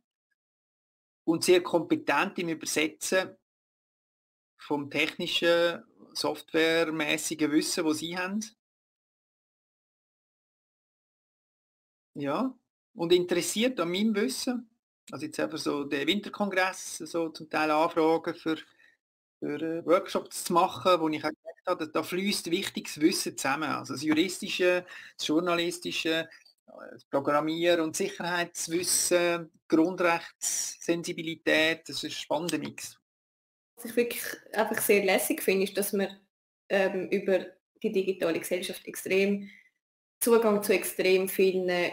und sehr kompetent im Übersetzen vom technischen, softwaremäßigen Wissen, das sie haben. Ja, und interessiert an meinem Wissen. Also jetzt eben so der Winterkongress, so zum Teil Anfragen für Workshops zu machen, wo ich auch gemerkt habe, da fließt wichtiges Wissen zusammen. Also das Juristische, das Journalistische, das Programmier- und Sicherheitswissen, Grundrechtssensibilität, das ist ein spannender Mix. Was ich wirklich einfach sehr lässig finde, ist, dass man über die digitale Gesellschaft extrem Zugang zu extrem vielen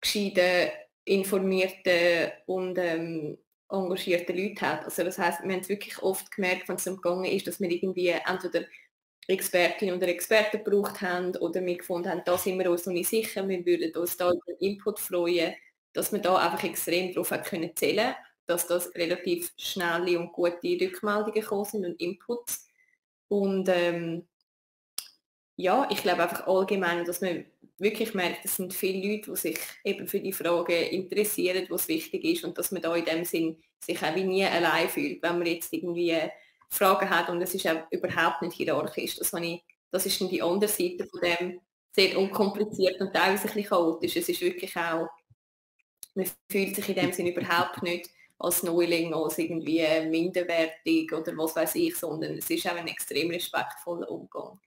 gescheiten, informierten und engagierten Leuten hat. Also das heisst, wir haben es wirklich oft gemerkt, wenn es umgegangen ist, dass wir irgendwie entweder Expertinnen oder Experten gebraucht haben oder wir gefunden haben, da sind wir uns noch nicht sicher, wir würden uns da über Input freuen, dass wir da einfach extrem darauf zählen können, dass das relativ schnelle und gute Rückmeldungen gekommen sind und Inputs. Und ja, ich glaube einfach allgemein, dass man wirklich merkt, es sind viele Leute, die sich eben für die Fragen interessieren, was wichtig ist und dass man da in dem Sinn sich auch wie nie allein fühlt, wenn man jetzt irgendwie Fragen hat und es ist auch überhaupt nicht hierarchisch. Das ist dann die andere Seite von dem, sehr unkompliziert und teilweise ein bisschen chaotisch. Es ist wirklich auch, man fühlt sich in dem Sinn überhaupt nicht als Neuling, als irgendwie minderwertig oder was weiß ich, sondern es ist auch ein extrem respektvoller Umgang.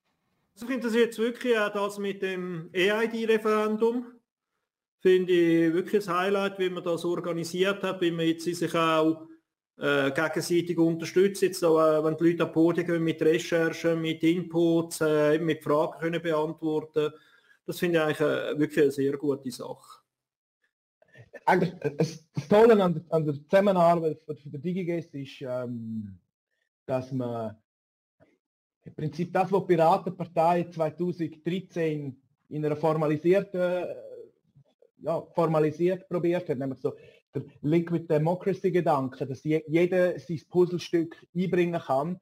Mich interessiert wirklich auch das mit dem EID-Referendum. Finde ich wirklich das Highlight, wie man das organisiert hat, wie man jetzt sich auch gegenseitig unterstützt. Jetzt auch, wenn die Leute an die Podien gehen, mit Recherchen, mit Inputs, mit Fragen können beantworten. Das finde ich eigentlich wirklich eine sehr gute Sache. Eigentlich, das Tolle an der Zusammenarbeit für die DigiGES ist, dass man im Prinzip das, was die Piratenpartei 2013 in einer formalisiert probiert hat, nämlich so der Liquid Democracy-Gedanke, dass jeder sein Puzzlestück einbringen kann.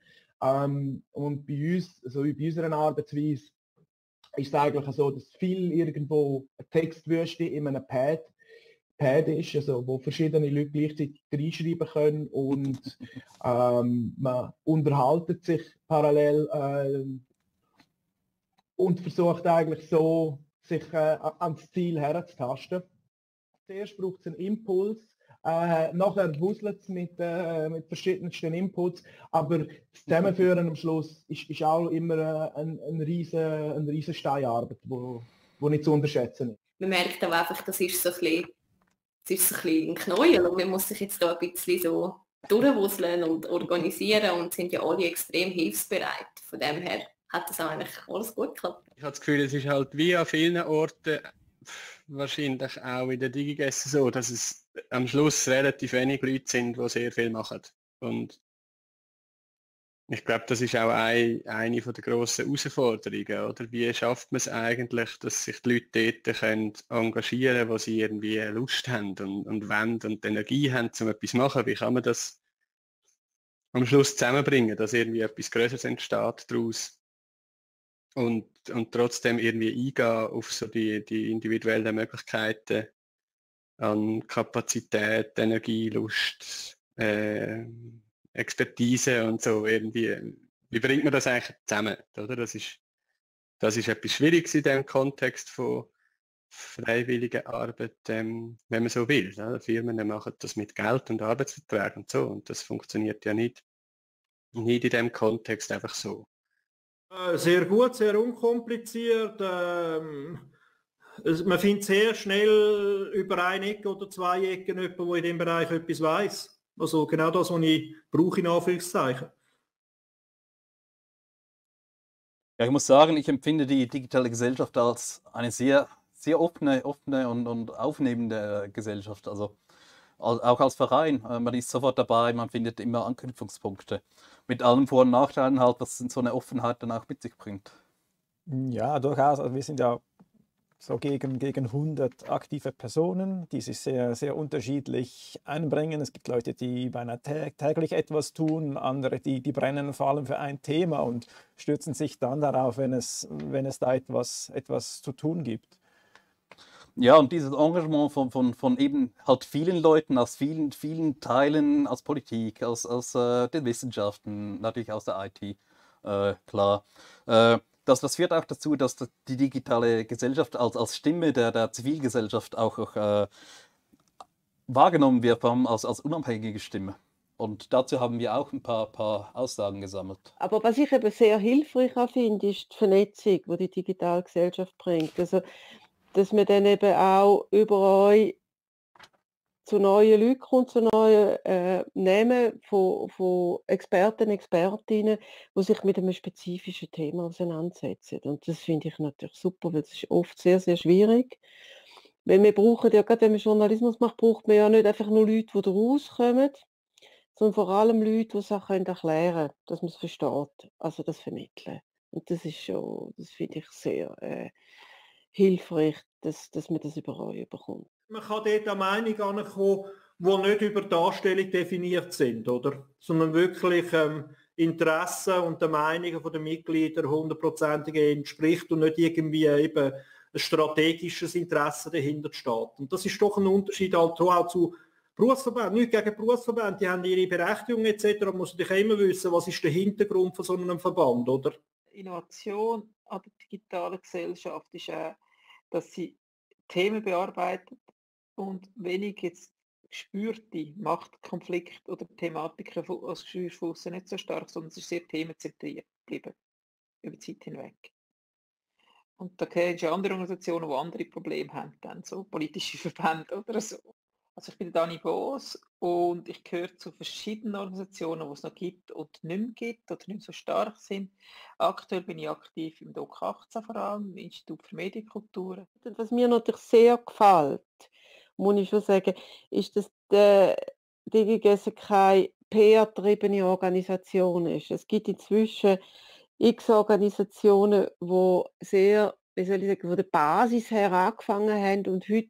Und bei uns, also bei unserer Arbeitsweise, ist es eigentlich so, dass viel irgendwo eine Textwüste in einem Pad ist, also wo verschiedene Leute gleichzeitig reinschreiben können und man unterhaltet sich parallel und versucht eigentlich so, sich ans Ziel herzutasten. Zuerst braucht es einen Impuls, nachher wuselt es mit verschiedensten Inputs, aber das Zusammenführen am Schluss ist auch immer eine riesen Steinarbeit, wo nicht zu unterschätzen ist. Man merkt auch einfach, das ist so ein bisschen ein Knäuel und man muss sich jetzt da ein bisschen so durchwuseln und organisieren und sind ja alle extrem hilfsbereit. Von dem her hat das eigentlich alles gut geklappt. Ich habe das Gefühl, es ist halt wie an vielen Orten, wahrscheinlich auch in der DigiGES so, dass es am Schluss relativ wenig Leute sind, die sehr viel machen. Und ich glaube, das ist auch eine der grossen Herausforderungen, oder? Wie schafft man es eigentlich, dass sich die Leute dort können engagieren, wo sie irgendwie Lust haben und wollen und die Energie haben, um etwas zu machen? Wie kann man das am Schluss zusammenbringen, dass irgendwie etwas Größeres entsteht daraus und trotzdem irgendwie eingehen auf so die individuellen Möglichkeiten an Kapazität, Energie, Lust, Expertise und so irgendwie, wie bringt man das eigentlich zusammen, oder? Das ist etwas Schwieriges in dem Kontext von freiwilliger Arbeit, wenn man so will. Oder? Firmen machen das mit Geld und Arbeitsverträgen und so und das funktioniert ja nicht in dem Kontext einfach so. Sehr gut, sehr unkompliziert. Man findet sehr schnell über eine Ecke oder zwei Ecken jemanden, der in dem Bereich etwas weiß. Also genau das, was ich brauche, in Anführungszeichen. Ja, ich muss sagen, ich empfinde die digitale Gesellschaft als eine sehr, sehr offene und aufnehmende Gesellschaft. Also auch als Verein. Man ist sofort dabei, man findet immer Anknüpfungspunkte. Mit allen Vor- und Nachteilen halt, was so eine Offenheit dann auch mit sich bringt. Ja, durchaus. Also wir sind ja so gegen 100 aktive Personen, die sich sehr, sehr unterschiedlich einbringen. Es gibt Leute, die beinahe täglich etwas tun, andere, die brennen vor allem für ein Thema und stürzen sich dann darauf, wenn es da etwas zu tun gibt. Ja, und dieses Engagement von eben halt vielen Leuten aus vielen Teilen, aus Politik, aus den Wissenschaften, natürlich aus der IT, klar. Das führt auch dazu, dass die digitale Gesellschaft als Stimme der Zivilgesellschaft auch wahrgenommen wird als unabhängige Stimme. Und dazu haben wir auch ein paar Aussagen gesammelt. Aber was ich eben sehr hilfreich finde, ist die Vernetzung, die die digitale Gesellschaft bringt. Also, dass man dann eben auch überall zu neuen Leuten kommt, zu neuen Namen von Experten, Expertinnen, die sich mit einem spezifischen Thema auseinandersetzen. Und das finde ich natürlich super, weil es ist oft sehr, sehr schwierig. Weil wir brauchen ja, gerade wenn man Journalismus macht, braucht man ja nicht einfach nur Leute, die da rauskommen, sondern vor allem Leute, die Sachen erklären können, dass man es versteht, also das Vermitteln. Und das ist schon, das finde ich sehr hilfreich, dass man das überall bekommt. Man kann dort eine Meinung ankommen, die nicht über Darstellung definiert sind, oder? Sondern wirklich Interessen und der Meinungen der Mitglieder hundertprozentig entspricht und nicht irgendwie eben ein strategisches Interesse dahinter steht. Und das ist doch ein Unterschied also auch zu Berufsverbänden. Nicht gegen Berufsverbände, die haben ihre Berechtigung etc. Man muss natürlich immer wissen, was ist der Hintergrund von so einem Verband, oder? Innovation an der digitalen Gesellschaft ist auch, dass sie Themen bearbeitet und wenig jetzt gespürte Machtkonflikte oder Thematiken aus Geschwürfussen nicht so stark, sondern es ist sehr themenzentriert geblieben, über die Zeit hinweg. Und da kennst du andere Organisationen, die andere Probleme haben, dann, so politische Verbände oder so. Also ich bin Dani Boos und ich gehöre zu verschiedenen Organisationen, die es noch gibt und nicht mehr gibt oder nicht mehr so stark sind. Aktuell bin ich aktiv im DOK18 vor allem, im Institut für Medienkulturen. Was mir natürlich sehr gefällt, muss ich schon sagen, ist, dass DGGS keine PR-getriebene Organisation ist. Es gibt inzwischen x Organisationen, die sehr, wie soll ich sagen, von der Basis her angefangen haben und heute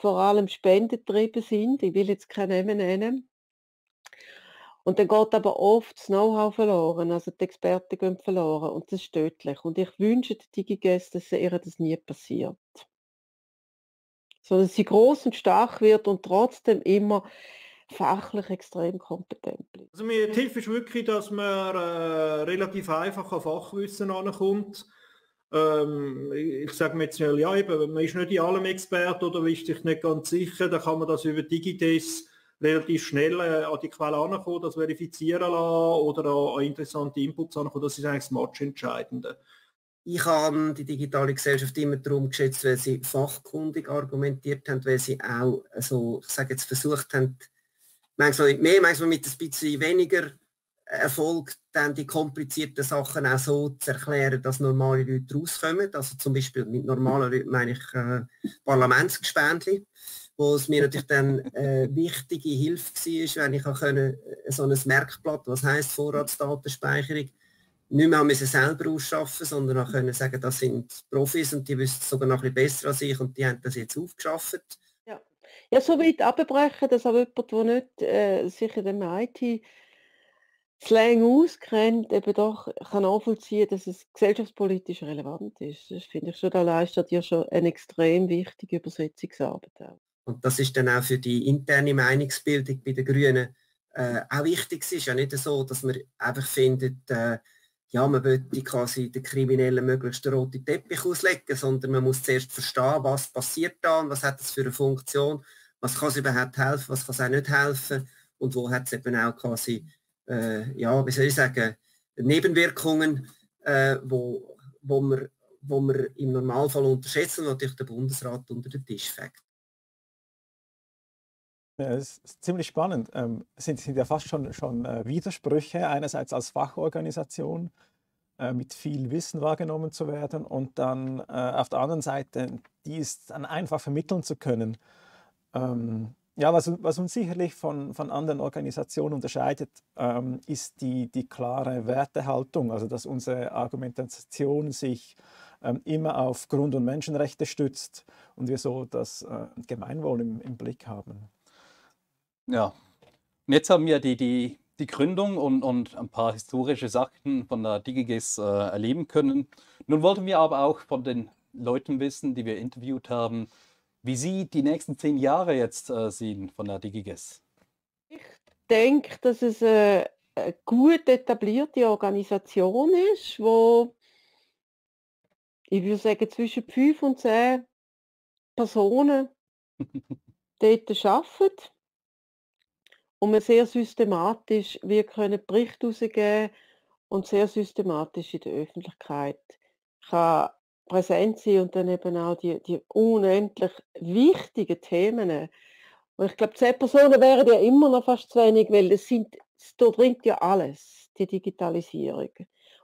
vor allem spendengetrieben sind. Ich will jetzt keinen Namen nennen. Und dann geht aber oft das Know-how verloren, also die Experten gehen verloren und das ist tödlich. Und ich wünsche der DigiGES, dass ihr das nie passiert. Sondern sie gross und stark wird und trotzdem immer fachlich extrem kompetent bleibt. Also mir hilft ist wirklich, dass man relativ einfach an Fachwissen ankommt. Ich sage mir jetzt mal, ja, eben, man ist nicht in allem Experte oder ist sich nicht ganz sicher, dann kann man das über DigiTest relativ schnell an die Quelle ankommen, das verifizieren lassen oder an interessante Inputs ankommen. Das ist eigentlich das Matchentscheidende. Ich habe die digitale Gesellschaft immer darum geschätzt, weil sie fachkundig argumentiert haben, weil sie auch, also, ich sage jetzt, versucht haben, manchmal mit mehr, manchmal mit ein bisschen weniger Erfolg, dann die komplizierten Sachen auch so zu erklären, dass normale Leute rauskommen. Also zum Beispiel mit normalen Leuten meine ich Parlamentsgespendli, wo es mir natürlich dann wichtige Hilfe war, wenn ich auch können, so ein Merkblatt, was heisst Vorratsdatenspeicherung, nicht mehr selber ausschaffen, sondern auch können sagen, das sind Profis und die wissen es sogar noch ein bisschen besser als ich und die haben das jetzt aufgeschafft. Ja, ja, so weit abbrechen, dass auch jemand, der nicht sich in dem IT Slang auskennt, eben doch kann nachvollziehen, dass es gesellschaftspolitisch relevant ist. Das finde ich schon, da leistet ihr schon eine extrem wichtige Übersetzungsarbeit auch. Und das ist dann auch für die interne Meinungsbildung bei den Grünen auch wichtig. Es ist ja nicht so, dass man einfach findet, ja, man möchte quasi den Kriminellen möglichst den roten Teppich auslegen, sondern man muss zuerst verstehen, was passiert da und was hat das für eine Funktion, was kann es überhaupt helfen, was kann es auch nicht helfen und wo hat es eben auch quasi ja, wie soll ich sagen, Nebenwirkungen, wo man im Normalfall unterschätzen und natürlich der Bundesrat unter den Tisch fegt. Ja, das ist ziemlich spannend. Es sind ja fast schon Widersprüche, einerseits als Fachorganisation mit viel Wissen wahrgenommen zu werden und dann auf der anderen Seite dies dann einfach vermitteln zu können. Ja, was uns sicherlich von anderen Organisationen unterscheidet, ist die klare Wertehaltung, also dass unsere Argumentation sich immer auf Grund- und Menschenrechte stützt und wir so das Gemeinwohl im Blick haben. Ja, und jetzt haben wir die Gründung und ein paar historische Sachen von der DigiGES erleben können. Nun wollten wir aber auch von den Leuten wissen, die wir interviewt haben, wie Sie die nächsten 10 Jahre jetzt sehen von der DigiGES? Ich denke, dass es eine gut etablierte Organisation ist, wo ich würde sagen zwischen 5 und 10 Personen dort arbeiten und wir sehr systematisch, wir können Berichte herausgeben und sehr systematisch in der Öffentlichkeit kann präsent sein und dann eben auch die unendlich wichtigen Themen, Und ich glaube, 10 Personen wären ja immer noch fast zu wenig, weil da dringt ja alles, die Digitalisierung.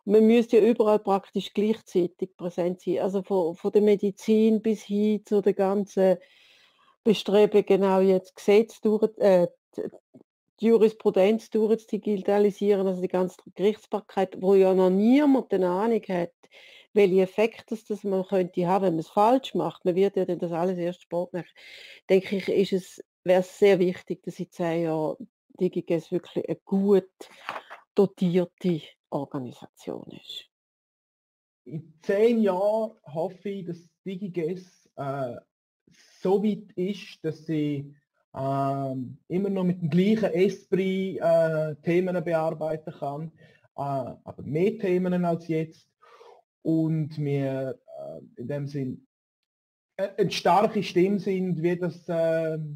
Und man müsste ja überall praktisch gleichzeitig präsent sein, also von der Medizin bis hin zu der ganzen Bestreben, genau jetzt Gesetz durch, die Jurisprudenz durch zu digitalisieren, also die ganze Gerichtsbarkeit, wo ja noch niemand eine Ahnung hat, welche Effekte das man könnte haben, wenn man es falsch macht. Man wird ja dann das alles erst spät machen. Denke ich, wäre es sehr wichtig, dass in 10 Jahren DigiGes wirklich eine gut dotierte Organisation ist. In 10 Jahren hoffe ich, dass DigiGes so weit ist, dass sie immer noch mit dem gleichen Esprit Themen bearbeiten kann, aber mehr Themen als jetzt, und wir in dem Sinn eine starke Stimme sind, wie das eine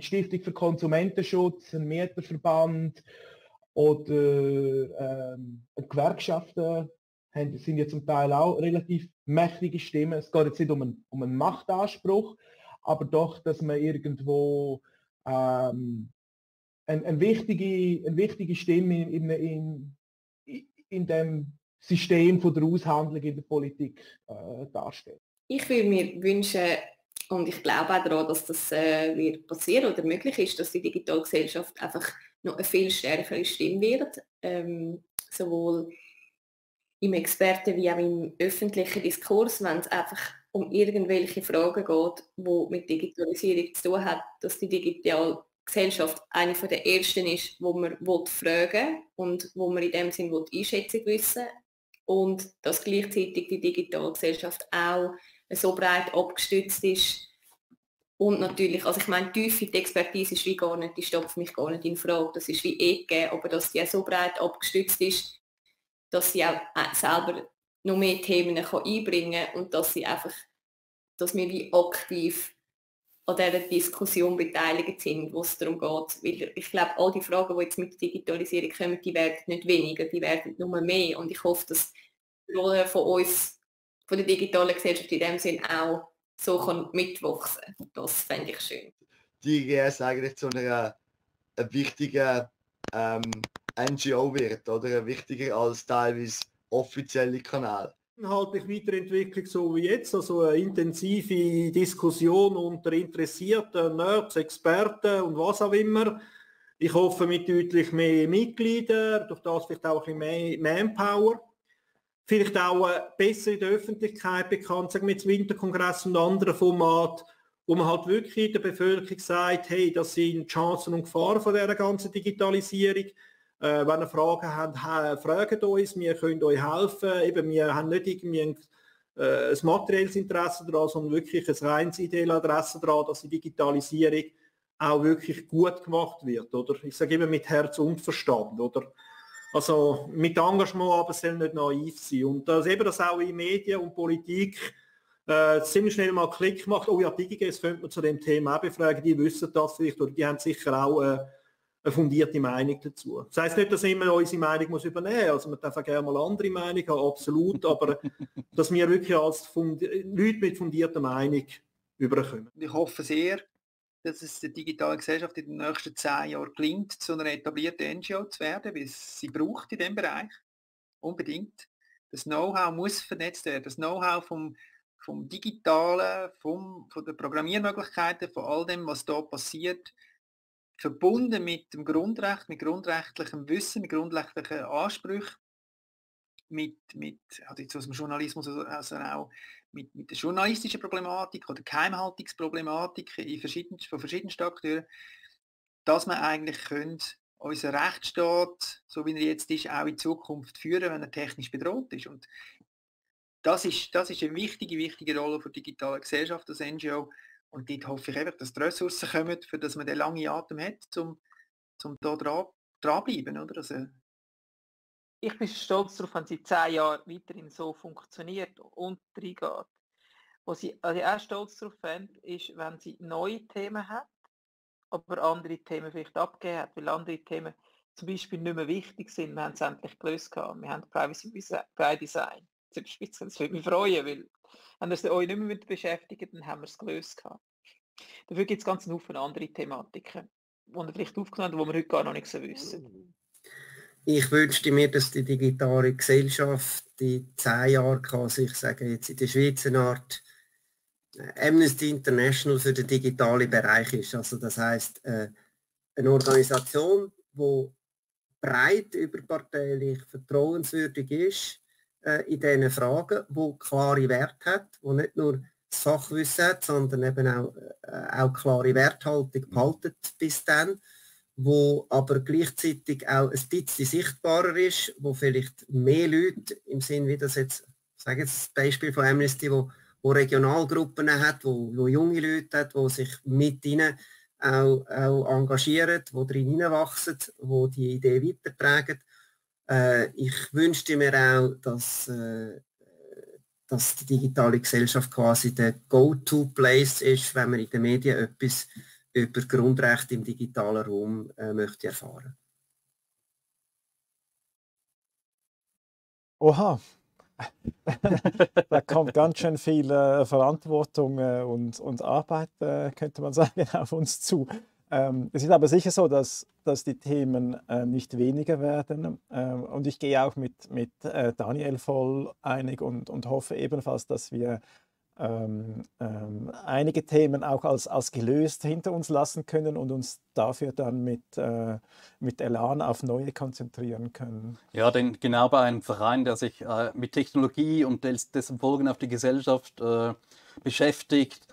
Stiftung für Konsumentenschutz, ein Mieterverband oder Gewerkschaften sind ja zum Teil auch relativ mächtige Stimmen. Es geht jetzt nicht um einen Machtanspruch, aber doch, dass man irgendwo eine wichtige Stimme in dem System von der Aushandlung in der Politik darstellt. Ich würde mir wünschen, und ich glaube auch daran, dass das wird passieren oder möglich ist, dass die Digitalgesellschaft einfach noch eine viel stärkere Stimme wird, sowohl im Experten- wie auch im öffentlichen Diskurs, wenn es einfach um irgendwelche Fragen geht, die mit Digitalisierung zu tun hat, dass die Digitalgesellschaft eine der ersten ist, wo man fragen und wo man in dem Sinn die Einschätzung wissen will, und dass gleichzeitig die Digitalgesellschaft auch so breit abgestützt ist und natürlich, also ich meine, tief in die Expertise ist wie gar nicht, die steht für mich gar nicht in Frage, das ist wie gegeben, aber dass die auch so breit abgestützt ist, dass sie auch selber noch mehr Themen kann einbringen kann und dass sie einfach, dass wir wie aktiv an dieser Diskussion beteiligt sind, wo es darum geht, weil ich glaube, all die Fragen, die jetzt mit der Digitalisierung kommen, die werden nicht weniger, die werden nur mehr, und ich hoffe, dass die Rolle von uns, von der digitalen Gesellschaft in dem Sinn auch so kann mitwachsen. Das fände ich schön. DigiGS eigentlich zu einer wichtigen NGO wird, oder? Wichtiger als teilweise offizielle Kanal. Inhaltlich Weiterentwicklung so wie jetzt, also eine intensive Diskussion unter Interessierten, Nerds, Experten und was auch immer. Ich hoffe mit deutlich mehr Mitgliedern, durch das vielleicht auch ein bisschen mehr Manpower. Vielleicht auch besser in der Öffentlichkeit bekannt, sagen wir jetzt Winterkongress und anderen Format, wo man halt wirklich der Bevölkerung sagt, hey, das sind Chancen und Gefahren von dieser ganzen Digitalisierung. Wenn ihr Fragen habt, fragt uns, wir können euch helfen. Eben, wir haben nicht irgendwie ein materielles Interesse daran, sondern wirklich ein reines Idealadresse daran, dass die Digitalisierung auch wirklich gut gemacht wird. Oder? Ich sage immer mit Herz und Verstand. Oder? Also mit Engagement, aber es soll nicht naiv sein. Und dass eben das auch in Medien und Politik ziemlich schnell mal Klick macht, oh ja, DigiGes könnte man zu dem Thema auch befragen, die wissen das vielleicht oder die haben sicher auch eine fundierte Meinung dazu. Das heisst nicht, dass immer unsere Meinung muss übernehmen, also man darf auch gerne mal andere Meinung haben, absolut, aber dass wir wirklich als Leute mit fundierter Meinung überkommen. Ich hoffe sehr, dass es der digitalen Gesellschaft in den nächsten 10 Jahren gelingt, zu einer etablierten NGO zu werden, weil sie braucht in diesem Bereich unbedingt. Das Know-how muss vernetzt werden. Das Know-how vom Digitalen, von den Programmiermöglichkeiten, von all dem, was da passiert, verbunden mit dem Grundrecht, mit grundrechtlichem Wissen, mit grundrechtlichen Ansprüchen, mit also jetzt aus dem Journalismus, also auch mit der journalistischen Problematik oder Geheimhaltungsproblematik von verschiedensten Akteuren, dass man eigentlich könnte unseren Rechtsstaat, so wie er jetzt ist, auch in Zukunft führen, wenn er technisch bedroht ist. Und das ist eine wichtige Rolle für die digitale Gesellschaft als NGO. Und dort hoffe ich einfach, dass die Ressourcen kommen, für dass man den langen Atem hat, um da dranbleiben, oder? Also, ich bin stolz darauf, wenn sie 10 Jahre weiterhin so funktioniert und reingeht. Was ich auch stolz darauf fände, ist, wenn sie neue Themen hat, aber andere Themen vielleicht abgegeben hat, weil andere Themen zum Beispiel nicht mehr wichtig sind. Wir haben es endlich gelöst gehabt. Wir haben Privacy by Design. Das würde mich freuen, weil wenn ihr euch nicht mehr beschäftigt, dann haben wir es gelöst gehabt. Dafür gibt es ganz viele andere Thematiken, die wir vielleicht aufgenommen haben, die wir heute gar noch nicht so wissen. Ich wünschte mir, dass die digitale Gesellschaft in 10 Jahren, kann ich sagen, jetzt in der Schweizer Art Amnesty International für den digitalen Bereich ist. Also das heisst, eine Organisation, die breit überparteilich vertrauenswürdig ist in diesen Fragen, die klare Werte hat, die nicht nur das Fachwissen hat, sondern eben auch klare Werthaltung behalten bis dann, wo aber gleichzeitig auch ein bisschen sichtbarer ist, wo vielleicht mehr Leute, im Sinn wie das jetzt, ich sage jetzt das Beispiel von Amnesty, wo Regionalgruppen hat, wo junge Leute hat, die sich mit ihnen auch engagieren, die drin hineinwachsen, die die Idee weitertragen. Ich wünschte mir auch, dass die digitale Gesellschaft quasi der Go-to-Place ist, wenn man in den Medien etwas über Grundrechte im digitalen Raum möchte erfahren. Oha, da kommt ganz schön viel Verantwortung und Arbeit, könnte man sagen, auf uns zu. Es ist aber sicher so, dass die Themen nicht weniger werden. Und ich gehe auch mit Daniel voll einig und hoffe ebenfalls, dass wir einige Themen auch als gelöst hinter uns lassen können und uns dafür dann mit Elan auf neue konzentrieren können. Ja, denn genau bei einem Verein, der sich mit Technologie und dessen Folgen auf die Gesellschaft beschäftigt,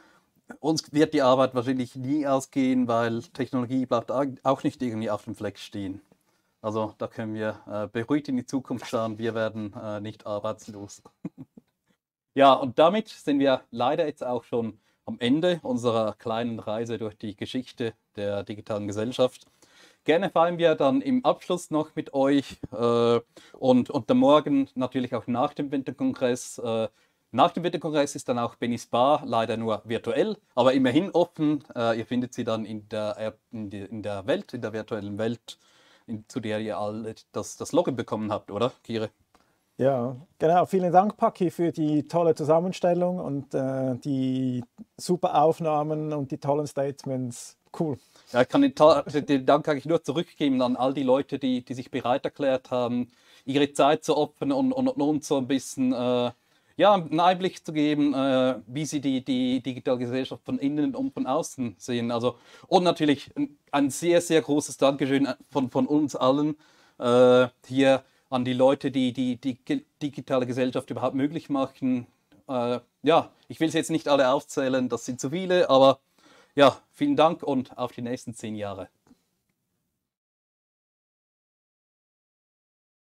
uns wird die Arbeit wahrscheinlich nie ausgehen, weil Technologie bleibt auch nicht irgendwie auf dem Fleck stehen. Also da können wir beruhigt in die Zukunft schauen, wir werden nicht arbeitslos. Ja, und damit sind wir leider jetzt auch schon am Ende unserer kleinen Reise durch die Geschichte der digitalen Gesellschaft. Gerne feiern wir dann im Abschluss noch mit euch und dann morgen natürlich auch nach dem Winterkongress. Nach dem Winterkongress ist dann auch Bennys Bar, leider nur virtuell, aber immerhin offen. Ihr findet sie dann in der virtuellen Welt, zu der ihr alle das Login bekommen habt, oder, Kire? Ja, genau. Vielen Dank, Paki, für die tolle Zusammenstellung und die super Aufnahmen und die tollen Statements. Cool. Ja, ich kann den Dank eigentlich nur zurückgeben an all die Leute, die sich bereit erklärt haben, ihre Zeit zu opfern und uns so ein bisschen einen Einblick zu geben, wie sie die digitale Gesellschaft von innen und von außen sehen. Also, und natürlich ein sehr, sehr großes Dankeschön von uns allen hier an die Leute, die digitale Gesellschaft überhaupt möglich machen. Ich will es jetzt nicht alle aufzählen, das sind zu viele, aber ja, vielen Dank und auf die nächsten 10 Jahre.